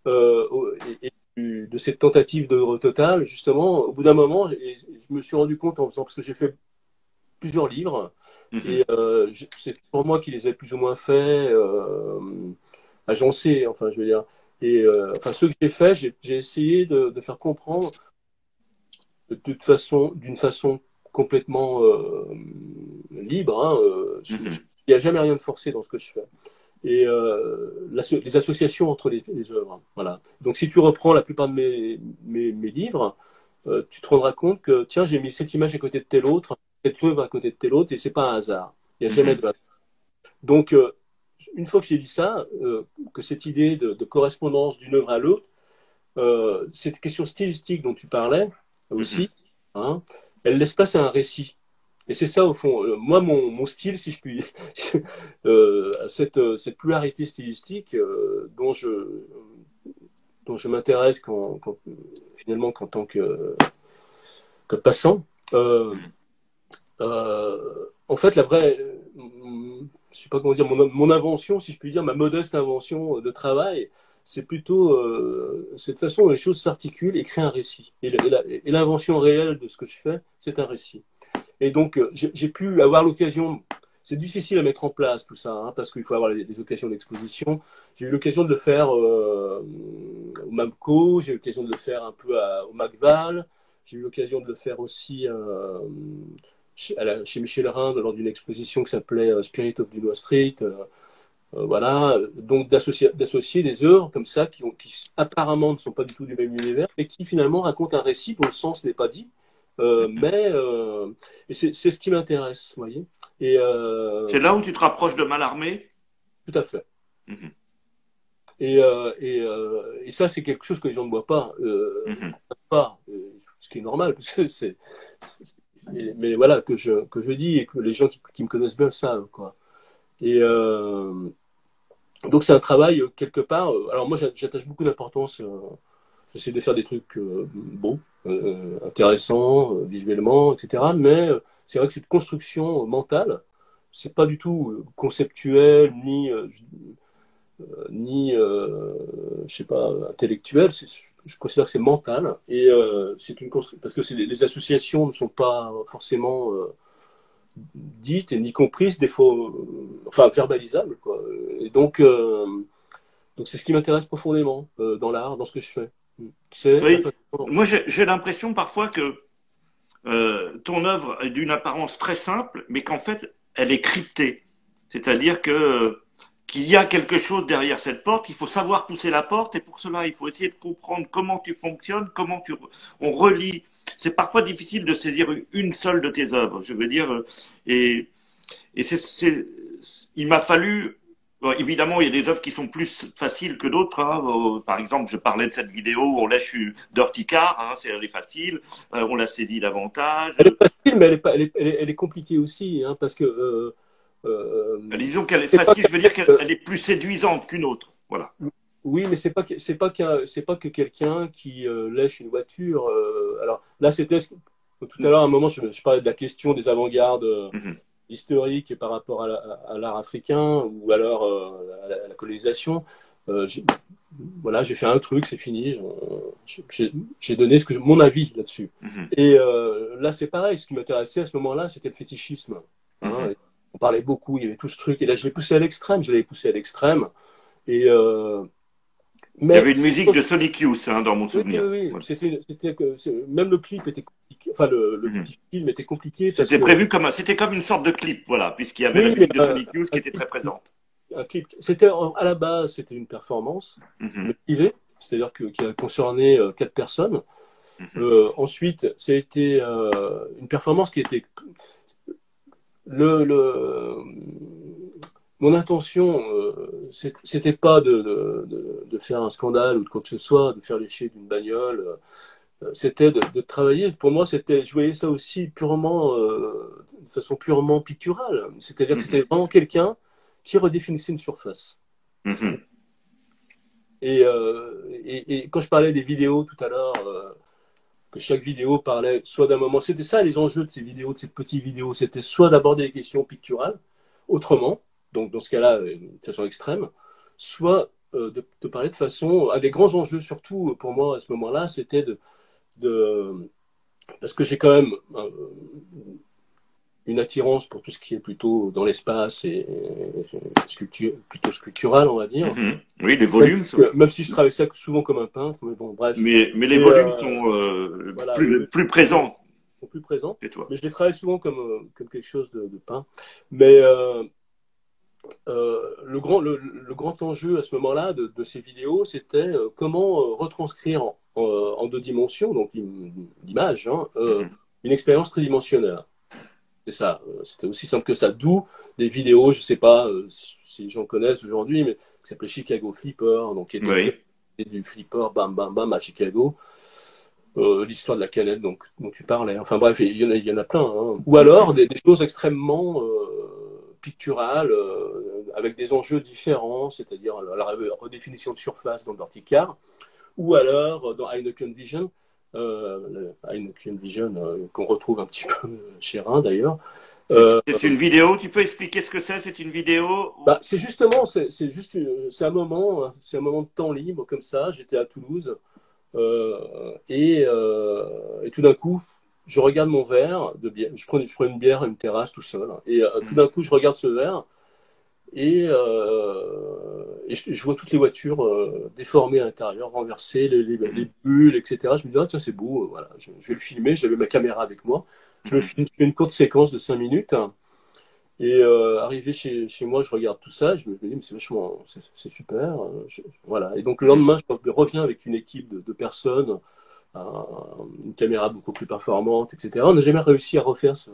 euh, et, et de cette tentative d'œuvre totale, justement, au bout d'un moment, et je me suis rendu compte en faisant, parce que j'ai fait plusieurs livres, mm-hmm. et euh, c'est pour moi qui les ai plus ou moins faits, euh, agencés, enfin, je veux dire. Et euh, enfin, ceux que j'ai faits, j'ai essayé de, de faire comprendre. De toute façon, d'une façon complètement euh, libre, hein, euh, mm-hmm. il n'y a jamais rien de forcé dans ce que je fais. Et euh, la, les associations entre les, les œuvres, hein, voilà. Donc, si tu reprends la plupart de mes, mes, mes livres, euh, tu te rendras compte que tiens, j'ai mis cette image à côté de telle autre, cette œuvre à côté de telle autre, et c'est pas un hasard. Il n'y a mm-hmm. jamais de hasard. Donc, euh, une fois que j'ai dit ça, euh, que cette idée de, de correspondance d'une œuvre à l'autre, euh, cette question stylistique dont tu parlais aussi, hein, elle laisse place à un récit. Et c'est ça, au fond, euh, moi, mon, mon style, si je puis euh, cette, cette pluralité stylistique euh, dont je, dont je m'intéresse quand, quand, finalement qu'en tant que, que passant, euh, euh, en fait, la vraie... Je ne sais pas comment dire, mon, mon invention, si je puis dire, ma modeste invention de travail, c'est plutôt euh, cette façon dont les choses s'articulent et créent un récit. Et, et l'invention réelle de ce que je fais, c'est un récit. Et donc, j'ai pu avoir l'occasion, c'est difficile à mettre en place tout ça, hein, parce qu'il faut avoir les, les occasions d'exposition. J'ai eu l'occasion de le faire euh, au MAMCO, j'ai eu l'occasion de le faire un peu à, au MacVal, j'ai eu l'occasion de le faire aussi... Euh, chez Michel Rein lors d'une exposition qui s'appelait Spirit of Dunois Street, euh, euh, voilà, donc d'associer des œuvres comme ça qui, ont, qui apparemment ne sont pas du tout du même univers et qui finalement racontent un récit dont le sens n'est pas dit, euh, mais euh, c'est ce qui m'intéresse, vous voyez. Euh, c'est là où tu te rapproches de Mallarmé. Tout à fait. Mm-hmm. et, euh, et, euh, et ça, c'est quelque chose que les gens ne voient pas, euh, mm-hmm. pas euh, ce qui est normal, parce que c'est... Mais, mais voilà, que je, que je dis et que les gens qui, qui me connaissent bien savent, quoi. Et euh, donc, c'est un travail, quelque part... Alors, moi, j'attache beaucoup d'importance. Euh, J'essaie de faire des trucs euh, beaux, euh, intéressants, euh, visuellement, et cetera. Mais euh, c'est vrai que cette construction euh, mentale, c'est pas du tout conceptuel, ni... Euh, ni, euh, je sais pas, intellectuel. Je considère que c'est mental, et euh, c'est une construction, parce que les, les associations ne sont pas forcément euh, dites et ni comprises, des fois, euh, enfin verbalisables, quoi. Et donc, euh, donc c'est ce qui m'intéresse profondément euh, dans l'art, dans ce que je fais. Oui. Moi, j'ai l'impression parfois que euh, ton œuvre est d'une apparence très simple, mais qu'en fait, elle est cryptée. C'est-à-dire que qu'il y a quelque chose derrière cette porte, il faut savoir pousser la porte, et pour cela, il faut essayer de comprendre comment tu fonctionnes, comment tu on relie. C'est parfois difficile de saisir une seule de tes œuvres, je veux dire. Et, et c'est, il m'a fallu, bon, évidemment, il y a des œuvres qui sont plus faciles que d'autres. Hein. Par exemple, je parlais de cette vidéo où on lâche Dirty Car, hein, c'est, elle est facile, on la saisit davantage. Elle est facile, mais elle est, pas, elle est, elle est compliquée aussi, hein, parce que... Euh... Euh, disons qu'elle est facile, je veux dire qu'elle est plus séduisante qu'une autre, voilà. Oui, mais c'est pas c'est pas que c'est pas que quelqu'un qui euh, lèche une voiture. Euh, alors là, c'était tout à l'heure, à un moment, je, je parlais de la question des avant-gardes euh, mm-hmm. historiques par rapport à l'art la, africain ou alors euh, à, la, à la colonisation. Euh, voilà, j'ai fait un truc, c'est fini. J'ai donné ce que mon avis là-dessus. Mm-hmm. Et euh, là, c'est pareil. Ce qui m'intéressait à ce moment-là, c'était le fétichisme. Hein, mm-hmm. On parlait beaucoup, il y avait tout ce truc, et là je l'ai poussé à l'extrême, je l'avais poussé à l'extrême. Et euh... mais il y avait une musique de Sonic Youth, hein, dans mon souvenir. Oui, oui. C'était, c'était, même le clip était compliqué, enfin le, le mm-hmm. petit film était compliqué. C'était que... prévu comme, un... c'était comme une sorte de clip, voilà, puisqu'il y avait oui, la musique de Sonic Youth qui était clip, très présente. Un clip, c'était à la base, c'était une performance mm-hmm. privée, c'est-à-dire que, qui a concerné euh, quatre personnes. Mm-hmm. euh, ensuite, ça a été euh, une performance qui était Le, le, mon intention, euh, c'était pas de, de, de faire un scandale ou de quoi que ce soit, de faire lécher d'une bagnole. Euh, c'était de, de travailler. Pour moi, c'était, je voyais ça aussi purement, euh, de façon purement picturale. C'est-à-dire mm-hmm. que c'était vraiment quelqu'un qui redéfinissait une surface. Mm-hmm. Et, euh, et, et quand je parlais des vidéos tout à l'heure. Euh, que chaque vidéo parlait soit d'un moment... C'était ça, les enjeux de ces vidéos, de ces petites vidéos. C'était soit d'aborder les questions picturales, autrement, donc dans ce cas-là, de façon extrême, soit euh, de, de parler de façon... Un des grands enjeux, surtout, pour moi, à ce moment-là, c'était de, de... Parce que j'ai quand même euh, une attirance pour tout ce qui est plutôt dans l'espace et, et sculpture, plutôt sculptural, on va dire. Mm-hmm. Oui, des volumes. Même, même si je travaille ça souvent comme un peintre, mais bon, bref. Mais, mais les et, volumes euh, sont euh, voilà, plus, le, plus présents. Sont plus présents. Et toi? Mais je les travaille souvent comme, comme quelque chose de, de peint. Mais euh, euh, le, grand, le, le grand enjeu à ce moment-là de, de ces vidéos, c'était comment retrannscrire en, en, en deux dimensions, donc l'image, hein, euh, mm-hmm. une expérience tridimensionnelle. C'est ça, c'était aussi simple que ça. D'où des vidéos, je sais pas, si les gens connaissent aujourd'hui, mais qui s'appelait Chicago Flipper, donc qui était oui. du flipper, bam, bam, bam, à Chicago. Euh, l'histoire de la canette donc, dont tu parlais. Enfin bref, il y en a, il y en a plein. Hein. Ou alors des, des choses extrêmement euh, picturales, euh, avec des enjeux différents, c'est-à-dire la, la redéfinition de surface dans le vertical, ou alors dans Heineken Vision, euh, Heineken Vision euh, qu'on retrouve un petit peu chez Rein d'ailleurs. Euh, c'est une vidéo, tu peux expliquer ce que c'est? C'est une vidéo bah, C'est justement, c'est juste c'est un moment, c'est un moment de temps libre comme ça. J'étais à Toulouse. Euh, et, euh, et tout d'un coup, je regarde mon verre de bière. Je prends, je prends une bière à une terrasse tout seul. Et euh, tout d'un coup, je regarde ce verre et, euh, et je, je vois toutes les voitures euh, déformées à l'intérieur, renversées, les, les, les bulles, et cetera. Je me dis ah tiens c'est beau, voilà. Je, je vais le filmer. J'avais ma caméra avec moi. Je me filme, je fais une courte séquence de cinq minutes. Et euh, arrivé chez, chez moi, je regarde tout ça, je me dis, mais c'est vachement, c'est super. Je, voilà. Et donc le lendemain, je reviens avec une équipe de, de personnes, un, une caméra beaucoup plus performante, et cetera. On n'a jamais réussi à refaire ce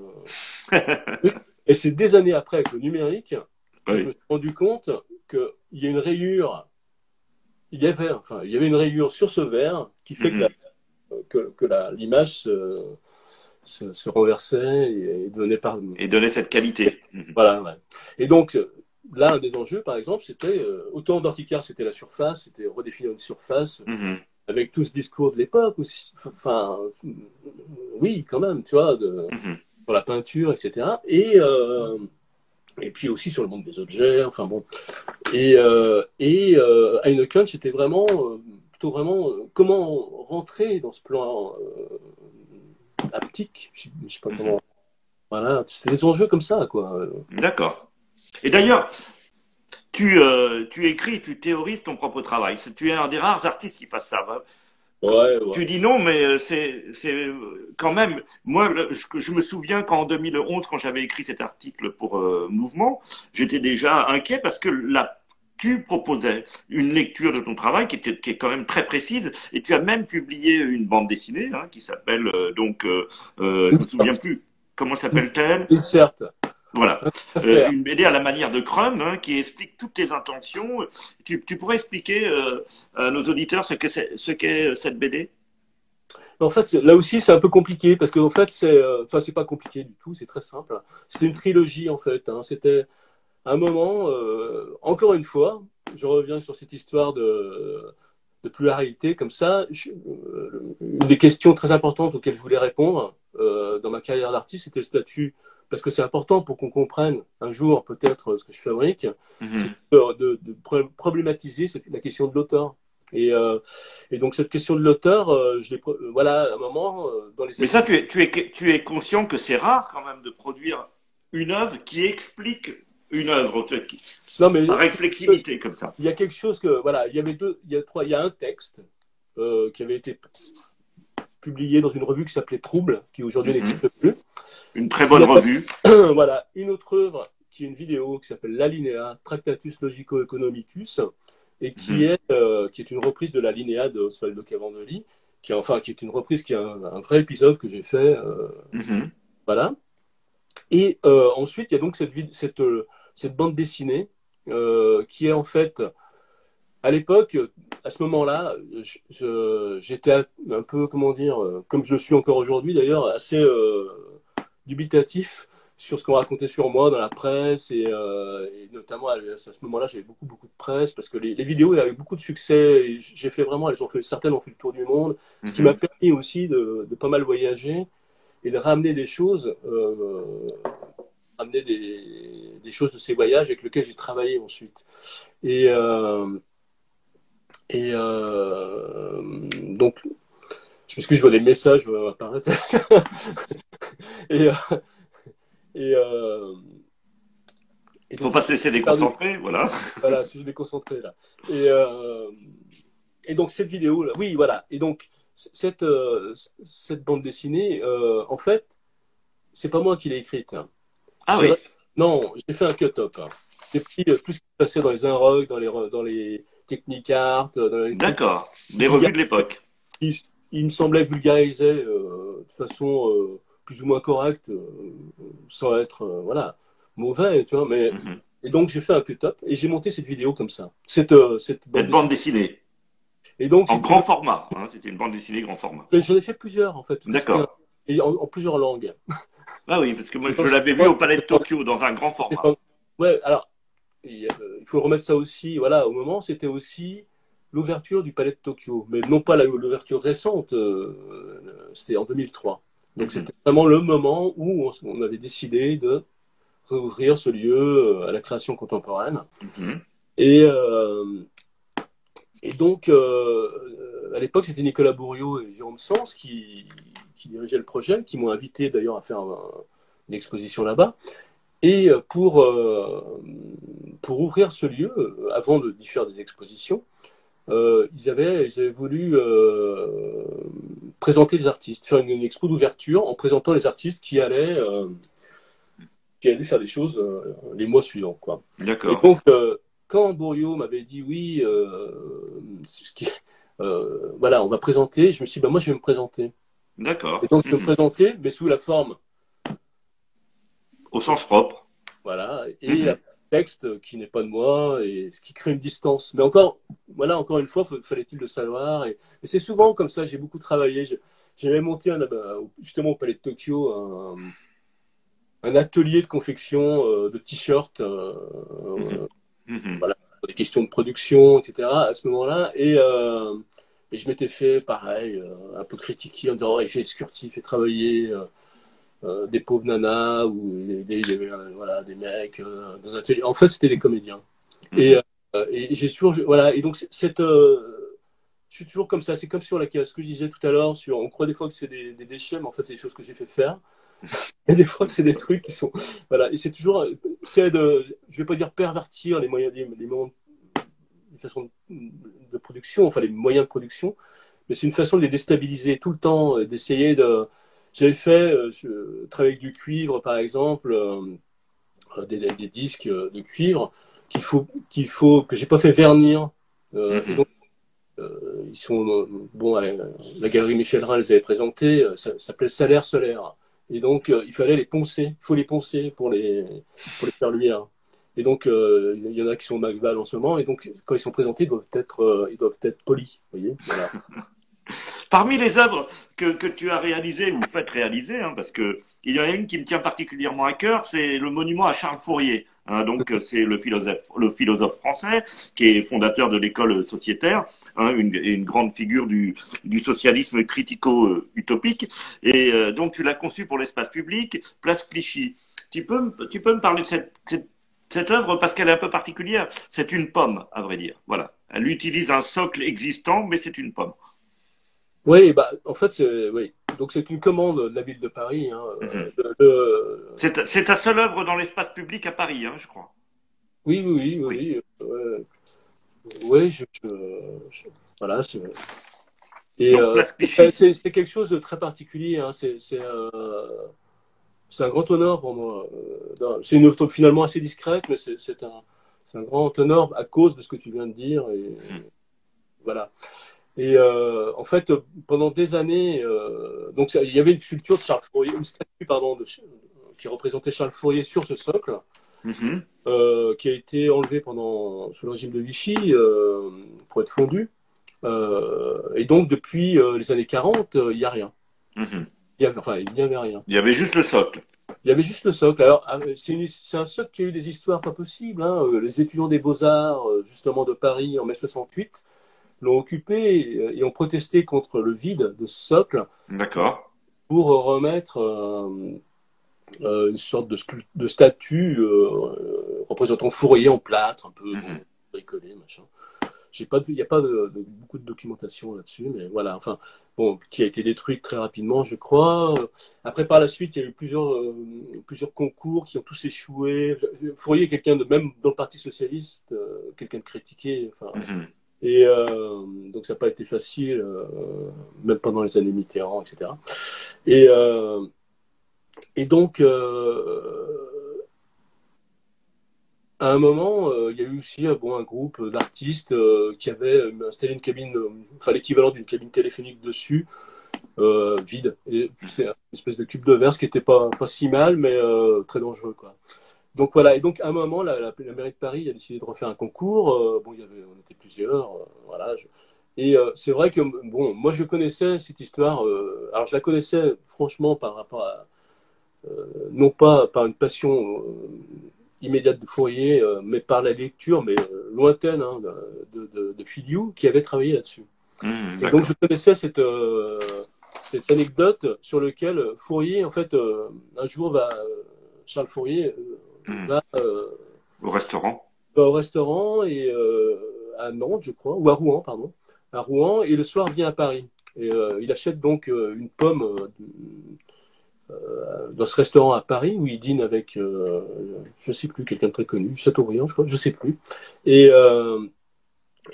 truc. Et c'est des années après, avec le numérique, oui. je me suis rendu compte qu'il y a une rayure, il y avait, enfin, il y avait une rayure sur ce verre qui fait mm-hmm. que la, que, que l'image se... Se, se renversait et, et donnait par... et donnait cette qualité. Voilà. Ouais. Et donc là, un des enjeux, par exemple, c'était euh, autant d'Orticard, c'était la surface, c'était redéfinir une surface, mm-hmm. avec tout ce discours de l'époque aussi. Enfin, oui, quand même, tu vois, de, mm-hmm. sur la peinture, et cetera. Et euh, et puis aussi sur le monde des objets. Enfin bon. Et euh, et euh, Heineken, c'était vraiment euh, plutôt vraiment euh, comment rentrer dans ce plan. Euh, haptique, je ne sais pas comment. Voilà, c'est des enjeux comme ça, quoi. D'accord. Et d'ailleurs, tu, euh, tu écris, tu théorises ton propre travail. Tu es un des rares artistes qui fasse ça. Hein. Ouais, ouais. Tu dis non, mais c'est quand même. Moi, je, je me souviens qu'en deux mille onze, quand j'avais écrit cet article pour euh, Mouvement, j'étais déjà inquiet parce que la. Tu proposais une lecture de ton travail qui, était, qui est quand même très précise, et tu as même publié une bande dessinée hein, qui s'appelle euh, donc, euh, euh, je ne me souviens plus, comment s'appelle-t-elle ? Insert. Voilà, euh, une B D à la manière de Crumb hein, qui explique toutes tes intentions. Tu, tu pourrais expliquer euh, à nos auditeurs ce qu'est ce qu'est cette B D ? En fait, là aussi, c'est un peu compliqué parce que en fait, c'est, enfin, c'est pas compliqué du tout, c'est très simple. C'était une trilogie en fait. Hein, c'était à un moment, euh, encore une fois, je reviens sur cette histoire de, de pluralité, comme ça, je, euh, une des questions très importantes auxquelles je voulais répondre euh, dans ma carrière d'artiste, c'était le statut, parce que c'est important pour qu'on comprenne un jour peut-être ce que je fabrique, mm-hmm. de, de, de problématiser cette, la question de l'auteur. Et, euh, et donc cette question de l'auteur, euh, je l'ai, euh, voilà, à un moment... Euh, dans les... Mais ça, tu es, tu es, tu es conscient que c'est rare quand même de produire une œuvre qui explique... Une œuvre, en fait, qui... non, mais, avec flexibilité, chose, comme ça. Il y a quelque chose que, voilà, il y avait deux, il y a trois, il y a un texte euh, qui avait été publié dans une revue qui s'appelait Trouble, qui aujourd'hui mm-hmm. n'existe plus. Une très bonne revue. Pas... voilà, une autre œuvre qui est une vidéo qui s'appelle L'Alinéa, Tractatus Logico-Economicus, et qui, mm-hmm. est, euh, qui est une reprise de l'Alinéa de Osvaldo Cavandelli, qui est, enfin, qui est une reprise qui est un, un vrai épisode que j'ai fait. Euh, mm-hmm. Voilà. Et euh, ensuite, il y a donc cette, cette, cette bande dessinée euh, qui est en fait, à l'époque, à ce moment-là, j'étais un peu, comment dire, comme je le suis encore aujourd'hui d'ailleurs, assez euh, dubitatif sur ce qu'on racontait sur moi dans la presse et, euh, et notamment à, à ce moment-là, j'avais beaucoup, beaucoup de presse parce que les, les vidéos avaient beaucoup de succès. J'ai fait vraiment, elles ont fait, certaines ont fait le tour du monde, ce qui m'a permis aussi de, de pas mal voyager. Et de ramener des choses, euh, ramener des, des choses de ces voyages avec lesquels j'ai travaillé ensuite. Et, euh, et euh, donc, parce que je vois des messages apparaître. et, euh, et, euh, et donc, faut pas se laisser déconcentrer, pardon. Voilà. Voilà, je suis déconcentré là. Et, euh, et donc cette vidéo là, oui, voilà. Et donc. Cette, euh, cette bande dessinée, euh, en fait, c'est pas moi qui l'ai écrite. Hein. Ah oui. Non, j'ai fait un cut-up. Hein. J'ai pris euh, tout ce qui passait dans les Unrock, dans les, dans les Technicart. D'accord, les revues de l'époque. Il, il me semblait vulgariser euh, de façon euh, plus ou moins correcte, euh, sans être euh, voilà, mauvais, tu vois, mais mm-hmm. Et donc, j'ai fait un cut-up et j'ai monté cette vidéo comme ça. Cette, euh, cette bande, cette bande dessinée. dessinée. Et donc, en grand format. Hein, c'était une bande dessinée grand format. J'en ai fait plusieurs, en fait. D'accord. Et en, en plusieurs langues. Ah oui, parce que moi, je l'avais vu au Palais de Tokyo, dans un grand format. Ouais, alors, il euh, faut remettre ça aussi, voilà, au moment, c'était aussi l'ouverture du Palais de Tokyo. Mais non pas l'ouverture récente, euh, c'était en deux mille trois. Donc, mm-hmm. c'était vraiment le moment où on, on avait décidé de réouvrir ce lieu à la création contemporaine. Mm-hmm. Et... Euh, Et donc, euh, à l'époque, c'était Nicolas Bourriaud et Jérôme Sens qui, qui dirigeaient le projet, qui m'ont invité d'ailleurs à faire un, une exposition là-bas. Et pour, euh, pour ouvrir ce lieu, avant de faire des expositions, euh, ils, avaient, ils avaient voulu euh, présenter les artistes, faire une, une expo d'ouverture en présentant les artistes qui allaient, euh, qui allaient faire des choses euh, les mois suivants, quoi. D'accord. Et donc... Euh, Quand Bourriaud m'avait dit oui, euh, ce qui, euh, voilà, on va présenter, je me suis dit, bah, moi je vais me présenter. D'accord. Et donc je me présentais, mais sous la forme. Au sens propre. Voilà, et mm-hmm. un texte qui n'est pas de moi, et ce qui crée une distance. Mais encore, voilà, encore une fois, fallait-il le savoir. Et, et c'est souvent comme ça, j'ai beaucoup travaillé. J'avais monté, un, justement, au Palais de Tokyo, un, un atelier de confection euh, de t-shirts. Euh, mm-hmm. euh, Mmh. Voilà, des questions de production, et cetera à ce moment-là. Et, euh, et je m'étais fait, pareil, euh, un peu critiquer en disant oh, il fait Scurti, il fait travailler euh, euh, des pauvres nanas ou des, des, des, euh, voilà, des mecs. Euh, dans un atelier. En fait, c'était des comédiens. Mmh. Et, euh, et j'ai toujours. Je, voilà, et donc, cette, euh, je suis toujours comme ça. C'est comme sur la, ce que je disais tout à l'heure sur on croit des fois que c'est des, des déchets, mais en fait, c'est des choses que j'ai fait faire. Et des fois, c'est des trucs qui sont. Voilà, et c'est toujours. C'est de. Je vais pas dire pervertir les moyens, les, les moments, les façons de, de production, enfin les moyens de production, mais c'est une façon de les déstabiliser tout le temps, d'essayer de. J'avais fait. Je travaillais avec du cuivre, par exemple, euh, des, des, des disques de cuivre qu'il faut, qu'il faut que j'ai pas fait vernir. Euh, mm-hmm. donc, euh, ils sont. Bon, allez, la galerie Michel Rein les avait présentés. Ça, ça s'appelait Salaire solaire. Et donc, euh, il fallait les poncer. Il faut les poncer pour les, pour les faire luire. Et donc, il euh, y en a qui sont au Magval en ce moment. Et donc, quand ils sont présentés, ils doivent être, euh, ils doivent être polis. Vous voyez, voilà. Parmi les œuvres que, que tu as réalisées, ou faites réaliser, hein, parce qu'il y en a une qui me tient particulièrement à cœur, c'est le monument à Charles Fourier. Hein, donc, c'est le philosophe, le philosophe français qui est fondateur de l'école sociétaire, hein, une, une grande figure du, du socialisme critico-utopique. Et euh, donc, tu l'as conçu pour l'espace public, place Clichy. Tu peux, tu peux me parler de cette, cette, cette œuvre parce qu'elle est un peu particulière. C'est une pomme, à vrai dire. Voilà. Elle utilise un socle existant, mais c'est une pomme. Oui, bah, en fait, c'est oui. Donc c'est une commande de la ville de Paris. Hein. Mmh. Le... C'est ta seule œuvre dans l'espace public à Paris, hein, je crois. Oui, oui, oui, oui. Oui, euh... oui je, je, je... voilà. C'est euh... quelque chose de très particulier. Hein. C'est euh... un grand honneur pour moi. C'est une œuvre finalement assez discrète, mais c'est un... un grand honneur à cause de ce que tu viens de dire. Et... Mmh. Voilà. Et euh, en fait, pendant des années, euh, donc il y avait une sculpture de Charles Fourier, une statue pardon, de, qui représentait Charles Fourier sur ce socle, mm-hmm. euh, qui a été enlevée pendant sous le régime de Vichy euh, pour être fondue. Euh, et donc depuis euh, les années quarante, il euh, n'y a rien. Mm-hmm. Y avait, enfin, il n'y avait rien. Il y avait juste le socle. Il y avait juste le socle. Alors c'est un socle qui a eu des histoires pas possibles. Hein. Les étudiants des Beaux-Arts, justement de Paris en mai soixante-huit. L'ont occupé et ont protesté contre le vide de ce socle. D'accord. Pour remettre euh, euh, une sorte de, de statue euh, représentant Fourier en plâtre, un peu mm-hmm. bricolé, machin. Il n'y a pas de, de, beaucoup de documentation là-dessus, mais voilà, enfin, bon, qui a été détruite très rapidement, je crois. Après, par la suite, il y a eu plusieurs, euh, plusieurs concours qui ont tous échoué. Fourier, quelqu'un de, même dans le Parti Socialiste, euh, quelqu'un de critiqué, enfin. Mm-hmm. Et euh, donc ça n'a pas été facile, euh, même pendant les années Mitterrand, et cetera. Et, euh, et donc, euh, à un moment, euh, il y a eu aussi bon, un groupe d'artistes euh, qui avait installé une cabine, enfin l'équivalent d'une cabine téléphonique dessus, euh, vide. C'est une espèce de cube de verre, ce qui n'était pas, pas si mal, mais euh, très dangereux, quoi. Donc voilà, et donc à un moment, la, la, la mairie de Paris a décidé de refaire un concours. Euh, bon, il y avait, on était plusieurs, euh, voilà. Je... Et euh, c'est vrai que, bon, moi je connaissais cette histoire. Euh, alors je la connaissais franchement par rapport à, euh, non pas par une passion euh, immédiate de Fourier, euh, mais par la lecture, mais euh, lointaine, hein, de, de, de Filiou, qui avait travaillé là-dessus. Mmh, et donc je connaissais cette... Euh, cette anecdote sur laquelle Fourier, en fait, euh, un jour, va, Charles Fourier euh, mmh. va, euh, au restaurant. va au restaurant et, euh, à Nantes, je crois, ou à Rouen, pardon, à Rouen, et le soir vient à Paris. Et euh, il achète donc euh, une pomme euh, euh, dans ce restaurant à Paris où il dîne avec, euh, je ne sais plus, quelqu'un de très connu, Chateaubriand, je crois, je ne sais plus, et, euh,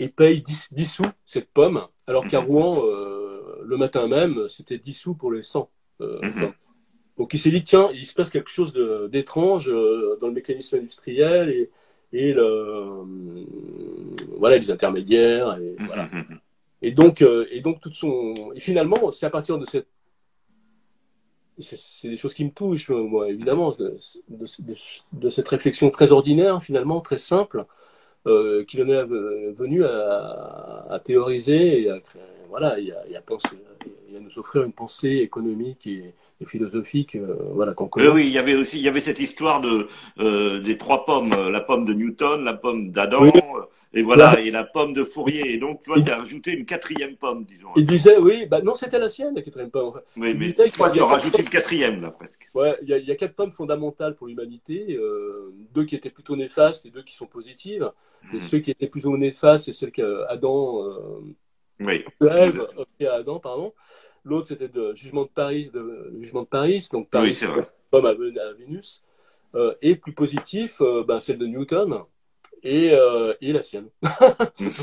et paye dix, dix sous cette pomme, alors mmh. qu'à Rouen, euh, le matin même, c'était dix sous pour les cent. Euh, mm-hmm. Donc il s'est dit, tiens, il se passe quelque chose d'étrange euh, dans le mécanisme industriel et, et le, euh, voilà, les intermédiaires. Et, mm-hmm. voilà. et, donc, euh, et donc, toute son. Et finalement, c'est à partir de cette. C'est des choses qui me touchent, moi, évidemment, de, de, de, de cette réflexion très ordinaire, finalement, très simple, euh, qu'il en est venu à, à théoriser et à créer. Voilà, il y, a, il, y a pensé, il y a nous offrir une pensée économique et, et philosophique, euh, voilà, qu'on connaît. Euh, oui, il y avait aussi, il y avait cette histoire de euh, des trois pommes, la pomme de Newton, la pomme d'Adam, oui. et voilà, ouais. et la pomme de Fourier. Et donc, tu vois, tu as rajouté une quatrième pomme, disons. Il disait, oui, bah non, c'était la sienne, la quatrième pomme. En fait. Oui, mais disait, toi, tu en rajoutes une quatrième, là, presque. Ouais, il y, a, il y a quatre pommes fondamentales pour l'humanité, euh, deux qui étaient plutôt néfastes et deux qui sont positives. Mmh. Et ceux qui étaient plutôt néfastes, c'est celles qu'Adam... Euh, Oui. L'œuvre, okay, Adam, pardon. L'autre, c'était le jugement de Paris, de, le jugement de Paris, donc Paris, oui, c'est vrai. Pomme à, à Vénus. Euh, et plus positif, euh, ben, celle de Newton et, euh, et la sienne.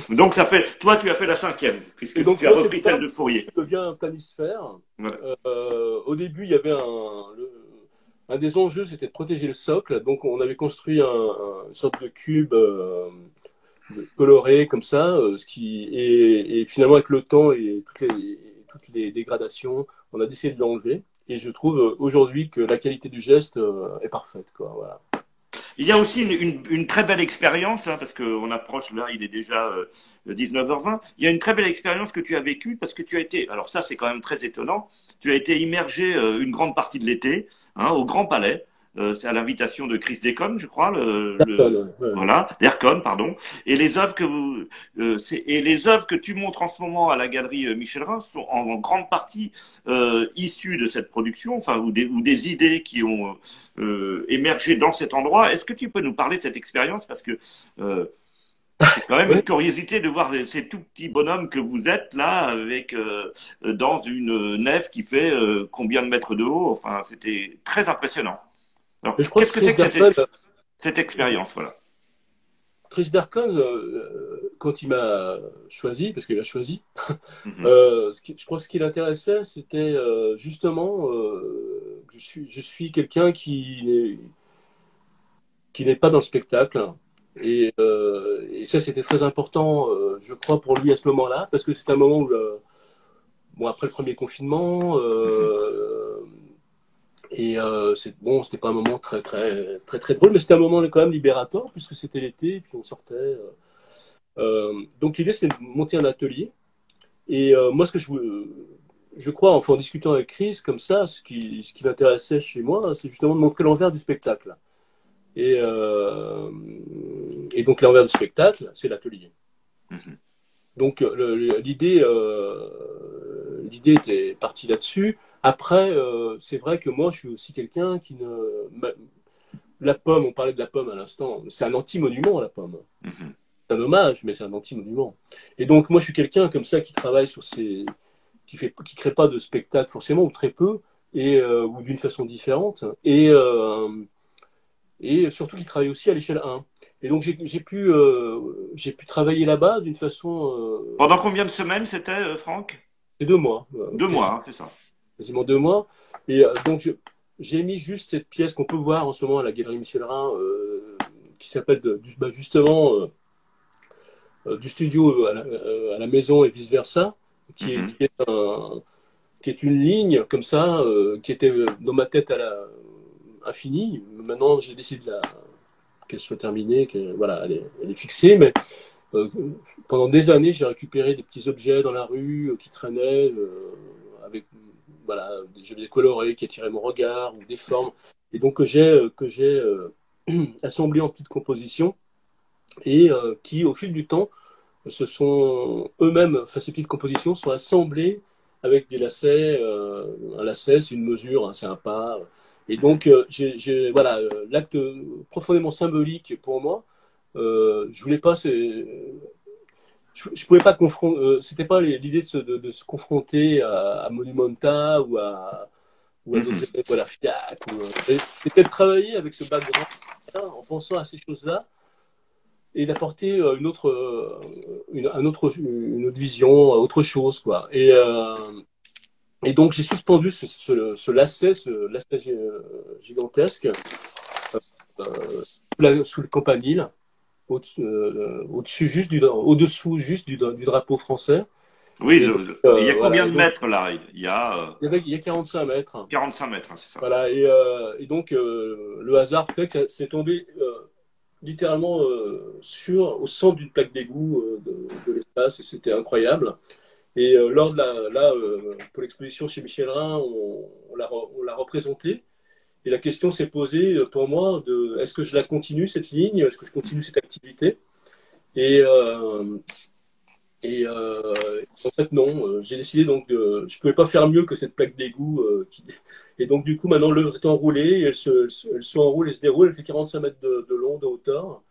Donc, ça fait, toi, tu as fait la cinquième, puisque donc, tu as repris celle de Fourier. Ça devient un planisphère. Ouais. Euh, au début, il y avait un, le, un des enjeux, c'était de protéger le socle. Donc, on avait construit un, un, une sorte de cube. Euh, coloré comme ça, ce qui est, et finalement avec le temps et toutes les, toutes les dégradations, on a décidé de l'enlever. Et je trouve aujourd'hui que la qualité du geste est parfaite, quoi. Voilà. Il y a aussi une, une, une très belle expérience, hein, parce qu'on approche, là, il est déjà euh, dix-neuf heures vingt, il y a une très belle expérience que tu as vécue, parce que tu as été, alors ça c'est quand même très étonnant, tu as été immergé euh, une grande partie de l'été, hein, au Grand Palais. Euh, c'est à l'invitation de Chris Décom, je crois, le, le ouais. voilà, Dercom, pardon. Et les œuvres que vous, euh, et les œuvres que tu montres en ce moment à la galerie Michel Rein sont en, en grande partie euh, issues de cette production, enfin ou des, ou des idées qui ont euh, émergé dans cet endroit. Est-ce que tu peux nous parler de cette expérience, parce que euh, c'est quand même une curiosité de voir ces tout petits bonhommes que vous êtes là, avec euh, dans une nef qui fait euh, combien de mètres de haut. Enfin, c'était très impressionnant. Qu'est-ce que c'est que, que cette, ex... cette expérience, voilà. Chris Darkon, euh, quand il m'a choisi, parce qu'il a choisi, mm-hmm. euh, ce qui, je crois que ce qui l'intéressait, c'était euh, justement, euh, je suis, je suis quelqu'un qui n'est pas dans le spectacle. Et, euh, et ça, c'était très important, euh, je crois, pour lui à ce moment-là, parce que c'est un moment où, euh, bon, après le premier confinement, euh, mm-hmm. Et euh, bon, c'était pas un moment très très très très drôle, mais c'était un moment quand même libérateur, puisque c'était l'été, puis on sortait. Euh, euh, donc l'idée, c'était de monter un atelier. Et euh, moi, ce que je je crois, enfin, en discutant avec Chris comme ça, ce qui ce qui m'intéressait chez moi, c'est justement de montrer l'envers du spectacle. Et euh, et donc l'envers du spectacle, c'est l'atelier. Mmh. Donc l'idée euh, l'idée était partie là-dessus. Après, euh, c'est vrai que moi, je suis aussi quelqu'un qui ne... La pomme, on parlait de la pomme à l'instant, c'est un anti-monument, la pomme. Mm-hmm. C'est un hommage, mais c'est un anti-monument. Et donc, moi, je suis quelqu'un comme ça qui travaille sur ces... qui fait, qui crée pas de spectacle forcément, ou très peu, et, euh, ou d'une façon différente, et, euh, et surtout qui travaille aussi à l'échelle un. Et donc, j'ai pu, euh, j'ai pu travailler là-bas d'une façon... Euh... Pendant combien de semaines c'était, euh, Franck? C'est deux mois. Euh, deux mois, hein, c'est ça. Quasiment deux mois. Et euh, donc, j'ai mis juste cette pièce qu'on peut voir en ce moment à la galerie Michel Rein, euh, qui s'appelle bah, justement euh, euh, du studio à la, euh, à la maison et vice-versa, qui, mm-hmm. qui, qui est une ligne comme ça, euh, qui était dans ma tête à la infinie. Maintenant, j'ai décidé de la, qu'elle soit terminée, que voilà, elle est, elle est fixée. Mais euh, pendant des années, j'ai récupéré des petits objets dans la rue euh, qui traînaient, euh, avec voilà, des objets colorés qui attiraient mon regard ou des formes, et donc que j'ai euh, que j'ai euh, assemblé en petites compositions et euh, qui, au fil du temps, se sont eux-mêmes, enfin ces petites compositions sont assemblées avec des lacets. Euh, un lacet, c'est une mesure, hein, c'est un pas. Et donc, euh, j'ai, voilà, euh, l'acte profondément symbolique pour moi, euh, je voulais pas, c'est, je, je pouvais pas confronter, euh, c'était pas l'idée de, de, de se confronter à, à Monumenta ou à, ou à d'autres, voilà, Fiac. Euh, c'était de travailler avec ce background en pensant à ces choses-là et d'apporter une autre, une, un autre, une autre vision, autre chose, quoi. Et euh, Et donc, j'ai suspendu ce, ce, ce lacet, ce lacet gigantesque, euh, sous le campanile, au-dessous euh, au juste, du, au -dessous juste du, du drapeau français. Oui, le, donc, euh, il y a combien voilà, de donc, mètres là il y, a, euh... il y a quarante-cinq mètres. quarante-cinq mètres, c'est ça. Voilà, et, euh, et donc, euh, le hasard fait que c'est tombé euh, littéralement euh, sur, au centre d'une plaque d'égout euh, de, de l'espace, et c'était incroyable. Et euh, lors de la, là, euh, pour l'exposition chez Michel Rein, on, on l'a re, représenté. Et la question s'est posée pour moi de est-ce que je la continue cette ligne, est-ce que je continue cette activité? Et, euh, et euh, en fait non, j'ai décidé donc de, je pouvais pas faire mieux que cette plaque d'égout. Euh, qui... Et donc du coup maintenant l'œuvre est enroulée, et elle se, elle se, elle se enroule et se déroule, elle fait quarante-cinq mètres de, de long, de hauteur,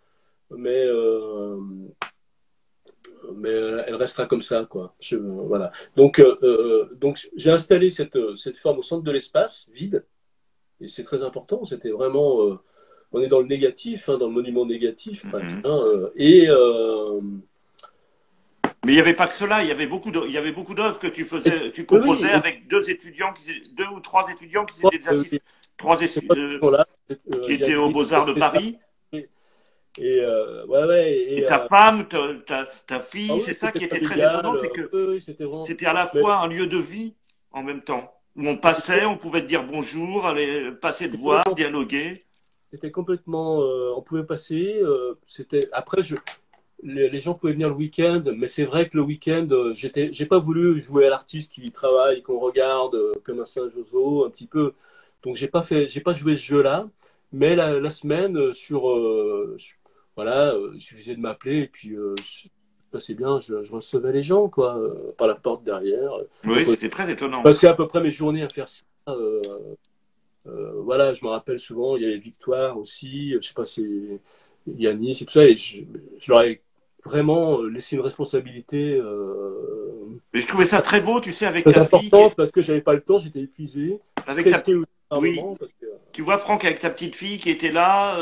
mais euh, mais elle restera comme ça, quoi. Je, voilà. Donc, euh, donc j'ai installé cette, cette forme au centre de l'espace vide, et c'est très important. C'était vraiment, euh, on est dans le négatif, hein, dans le monument négatif, mm -hmm. hein, euh, et euh... mais il n'y avait pas que cela. Il y avait beaucoup de, il y avait beaucoup d'œuvres que tu faisais, et, tu composais oui, avec deux étudiants, qui, deux ou trois étudiants qui étaient des assistants, trois étudiants qui étaient aux Beaux-Arts de Paris. Et, euh, ouais, ouais, et, et ta euh... femme, ta, ta, ta fille, ah oui, c'est ça qui était très étonnant, c'est que oui, c'était vraiment... à la fois un lieu de vie en même temps, où on passait, on pouvait dire bonjour, aller passer de voir, complètement... dialoguer. C'était complètement, euh, on pouvait passer. Euh, c'était après, je... les, les gens pouvaient venir le week-end, mais c'est vrai que le week-end, j'étais, j'ai pas voulu jouer à l'artiste qui travaille, qu'on regarde comme un singe aux zoo, un petit peu. Donc j'ai pas fait, j'ai pas joué ce jeu-là, mais la, la semaine sur, euh, sur voilà, euh, il suffisait de m'appeler et puis euh, c'est bien, je, je recevais les gens, quoi, euh, par la porte derrière. Oui, c'était très étonnant. Passer à peu près mes journées à faire ça. Euh, euh, voilà, je me rappelle souvent, il y a les victoires aussi, je sais pas, c'est Yannis et tout ça, et je, je leur ai vraiment laissé une responsabilité. Euh, Mais je trouvais ça très beau, tu sais, avec ta fille. Qui... parce que j'avais pas le temps, j'étais épuisé. Avec oui, parce que... tu vois Franck avec ta petite fille qui était là, euh,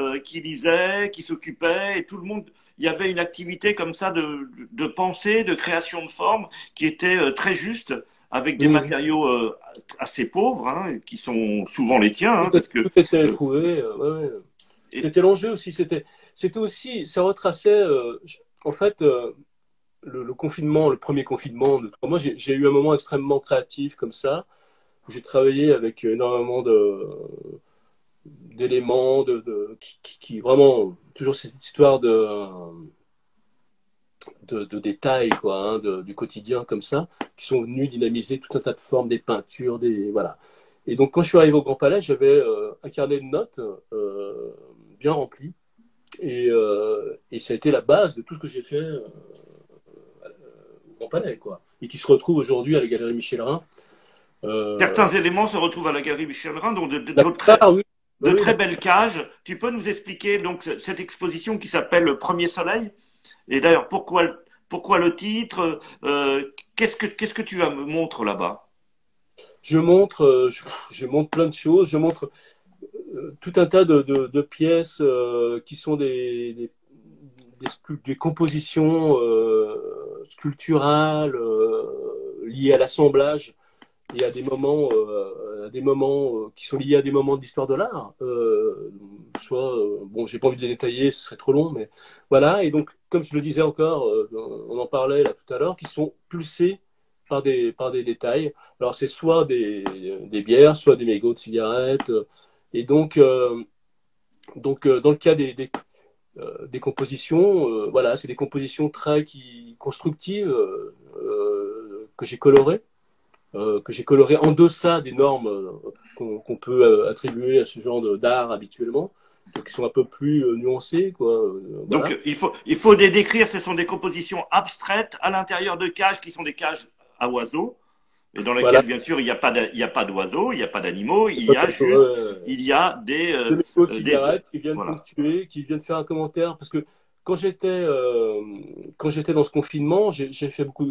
euh, qui lisait, qui s'occupait, et tout le monde, il y avait une activité comme ça de, de pensée, de création de forme qui était euh, très juste, avec des mmh. matériaux euh, assez pauvres, hein, qui sont souvent les tiens. Hein, tout, parce que, tout était trouvé, euh, ouais, ouais. Et... c'était l'enjeu aussi, c'était aussi, ça retraçait, euh, en fait, euh, le, le confinement, le premier confinement, de... moi j'ai eu un moment extrêmement créatif comme ça, j'ai travaillé avec énormément d'éléments, de, de, de, qui, qui, qui vraiment, toujours cette histoire de, de, de détails, quoi, hein, de, du quotidien comme ça, qui sont venus dynamiser tout un tas de formes, des peintures, des, voilà. Et donc, quand je suis arrivé au Grand Palais, j'avais euh, un carnet de notes euh, bien rempli, et, euh, et ça a été la base de tout ce que j'ai fait euh, au Grand Palais, quoi, et qui se retrouve aujourd'hui à la Galerie Michel Rein. Euh... Certains éléments se retrouvent à la Galerie Michel Rein, donc de, de, de, très, oui. de oui. très belles cages. Tu peux nous expliquer donc cette exposition qui s'appelle Premier Soleil? Et d'ailleurs, pourquoi, pourquoi le titre? euh, qu'est-ce que Qu'est-ce que tu me montres là-bas? Je montre, je, je montre plein de choses. Je montre tout un tas de, de, de pièces euh, qui sont des, des, des, des compositions euh, sculpturales euh, liées à l'assemblage. Il y a des moments, euh, à des moments euh, qui sont liés à des moments de l'histoire de l'art. Euh, soit, euh, bon, j'ai pas envie de les détailler, ce serait trop long, mais voilà. Et donc, comme je le disais encore, euh, on en parlait là tout à l'heure, qui sont pulsés par des par des détails. Alors, c'est soit des des bières, soit des mégots de cigarettes. Et donc, euh, Donc, euh, dans le cas des, des, euh, des compositions, euh, voilà, c'est des compositions très qui, constructives euh, que j'ai colorées, euh, que j'ai colorées en deçà des normes euh, qu'on qu'on peut euh, attribuer à ce genre d'art habituellement, qui sont un peu plus euh, nuancées, quoi. Euh, voilà. Donc, il faut, il faut les décrire, ce sont des compositions abstraites à l'intérieur de cages qui sont des cages à oiseaux, et dans lesquelles, voilà, bien sûr, il n'y a pas d'oiseaux, il n'y a pas d'animaux, il y a juste, euh, il y a des... Euh, des euh, cigarettes des... qui viennent, voilà, ponctuer, qui viennent faire un commentaire, parce que quand j'étais euh, quand j'étais dans ce confinement, j'ai fait beaucoup,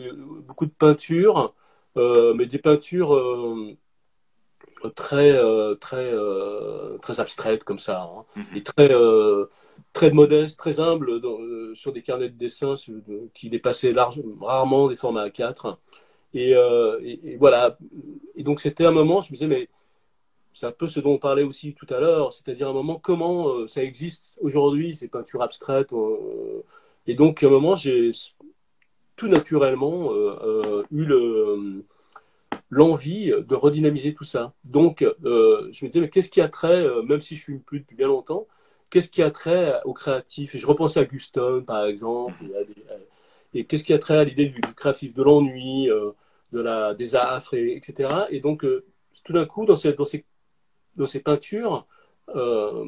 beaucoup de peintures, euh, mais des peintures euh, très, euh, très, euh, très abstraites, comme ça, hein, mm-hmm, et très... Euh, très modeste, très humble, dans, euh, sur des carnets de dessin sur, de, qui dépassaient large, rarement des formats A quatre. Et, euh, et, et voilà. Et donc, c'était un moment, je me disais, mais c'est un peu ce dont on parlait aussi tout à l'heure, c'est-à-dire un moment, comment euh, ça existe aujourd'hui, ces peintures abstraites. Euh, et donc, à un moment, j'ai tout naturellement euh, euh, eu le, l'envie de redynamiser tout ça. Donc, euh, je me disais, mais qu'est-ce qui a trait, euh, même si je suis plus depuis bien longtemps, qu'est-ce qui a trait au créatif? Je repensais à Guston, par exemple, et, à des, et qu'est-ce qui a trait à l'idée du, du créatif, de l'ennui, euh, de la, des affres, et, etc. Et donc, euh, tout d'un coup, dans ces, dans ces, dans ces peintures, euh,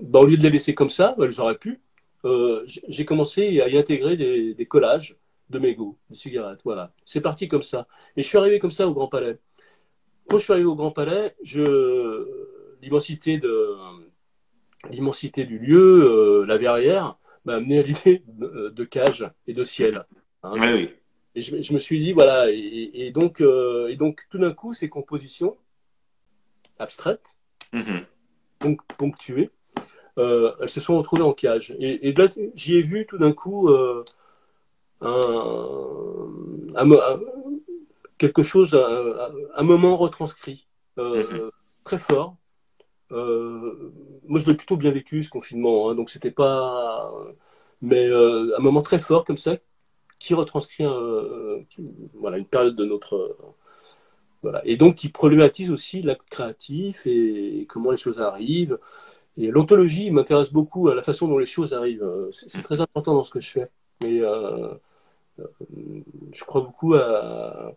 ben, au lieu de les laisser comme ça, ben, j'aurais pu, euh, j'ai commencé à y intégrer des, des collages de mégots, de cigarettes, voilà. C'est parti comme ça. Et je suis arrivé comme ça au Grand Palais. Quand je suis arrivé au Grand Palais, je, l'immensité de... l'immensité du lieu, euh, la verrière, m'a amené à l'idée de, de cage et de ciel. Hein, oui, je, oui. Et je, je me suis dit, voilà, et, et, donc, euh, et donc tout d'un coup, ces compositions abstraites, mm-hmm, donc ponctuées, euh, elles se sont retrouvées en cage. Et, et là, j'y ai vu tout d'un coup euh, un, un, un, quelque chose, un, un moment retranscrit, euh, mm-hmm, très fort. Euh, moi, je l'ai plutôt bien vécu, ce confinement, hein, donc c'était pas, mais euh, un moment très fort comme ça qui retranscrit un, euh, qui, voilà, une période de notre, euh, voilà, et donc qui problématise aussi l'acte créatif et, et comment les choses arrivent. Et l'ontologie m'intéresse beaucoup, à la façon dont les choses arrivent. C'est très important dans ce que je fais. Mais euh, je crois beaucoup à,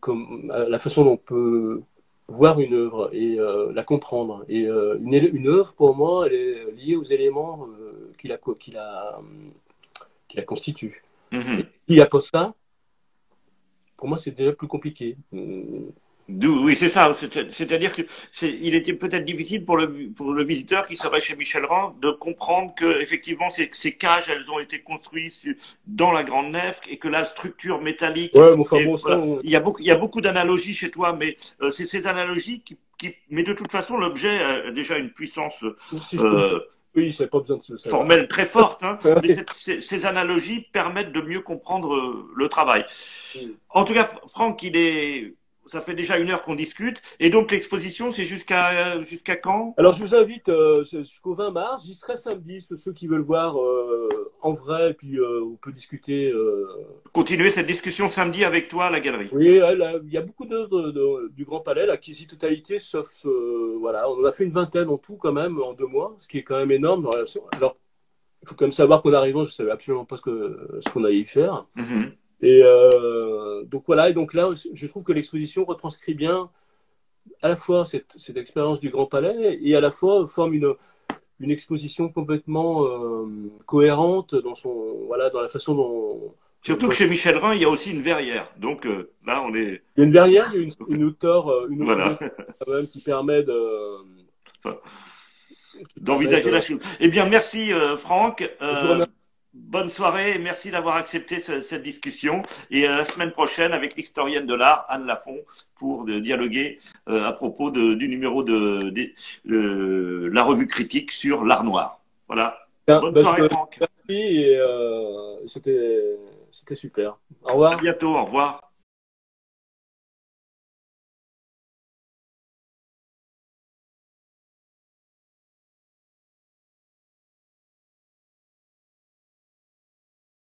comme, à la façon dont on peut voir une œuvre et euh, la comprendre. Et euh, une, une œuvre, pour moi, elle est liée aux éléments euh, qui, la, qui, la, qui la constituent. Mm-hmm. Et il n'y a pas ça, pour moi, c'est déjà plus compliqué. D'où, oui, c'est ça. C'est-à-dire qu'il était peut-être difficile pour le, pour le visiteur qui serait chez Michel Rein de comprendre que, effectivement, ces, ces cages, elles ont été construites sur, dans la grande nef et que la structure métallique. Ouais, bon, enfin, est, bon, voilà, ça, on... Il y a beaucoup, il y a beaucoup d'analogies chez toi, mais euh, c'est ces analogies qui, qui, mais de toute façon, l'objet a déjà une puissance. Si euh, oui, ça n'a pas besoin de se savoir. Formelle très forte, hein, mais cette, ces, ces analogies permettent de mieux comprendre le travail. Oui. En tout cas, Franck, il est. Ça fait déjà une heure qu'on discute. Et donc, l'exposition, c'est jusqu'à jusqu'à quand? Alors, je vous invite euh, jusqu'au vingt mars. J'y serai samedi, pour ceux qui veulent voir euh, en vrai. Et puis, euh, on peut discuter. Euh... Continuer cette discussion samedi avec toi à la galerie. Oui, il y a beaucoup d'œuvres du Grand Palais, la quasi-totalité, sauf... Euh, voilà, on en a fait une vingtaine en tout, quand même, en deux mois, ce qui est quand même énorme. Alors, il faut quand même savoir qu'en arrivant, je ne savais absolument pas ce qu'on ce qu'on allait y faire. Mm-hmm. Et euh, donc voilà, et donc là, je trouve que l'exposition retranscrit bien à la fois cette, cette expérience du Grand Palais et à la fois forme une, une exposition complètement euh, cohérente dans son, voilà, dans la façon dont. Surtout que chez Michel Rein, il y a aussi une verrière. Donc euh, là, on est. Il y a une verrière, il y a une, une auteure, une auteure voilà. Quand même, qui permet de. Enfin, d'envisager de... la chose. Eh bien, merci euh, Franck. Euh... Bonne soirée et merci d'avoir accepté ce, cette discussion. Et à la semaine prochaine avec l'historienne de l'art, Anne Lafont, pour de dialoguer euh, à propos de, du numéro de, de, de la revue critique sur l'art noir. Voilà. Bien, bonne ben soirée, Franck. Merci et euh, c'était super. Au revoir. À bientôt, au revoir.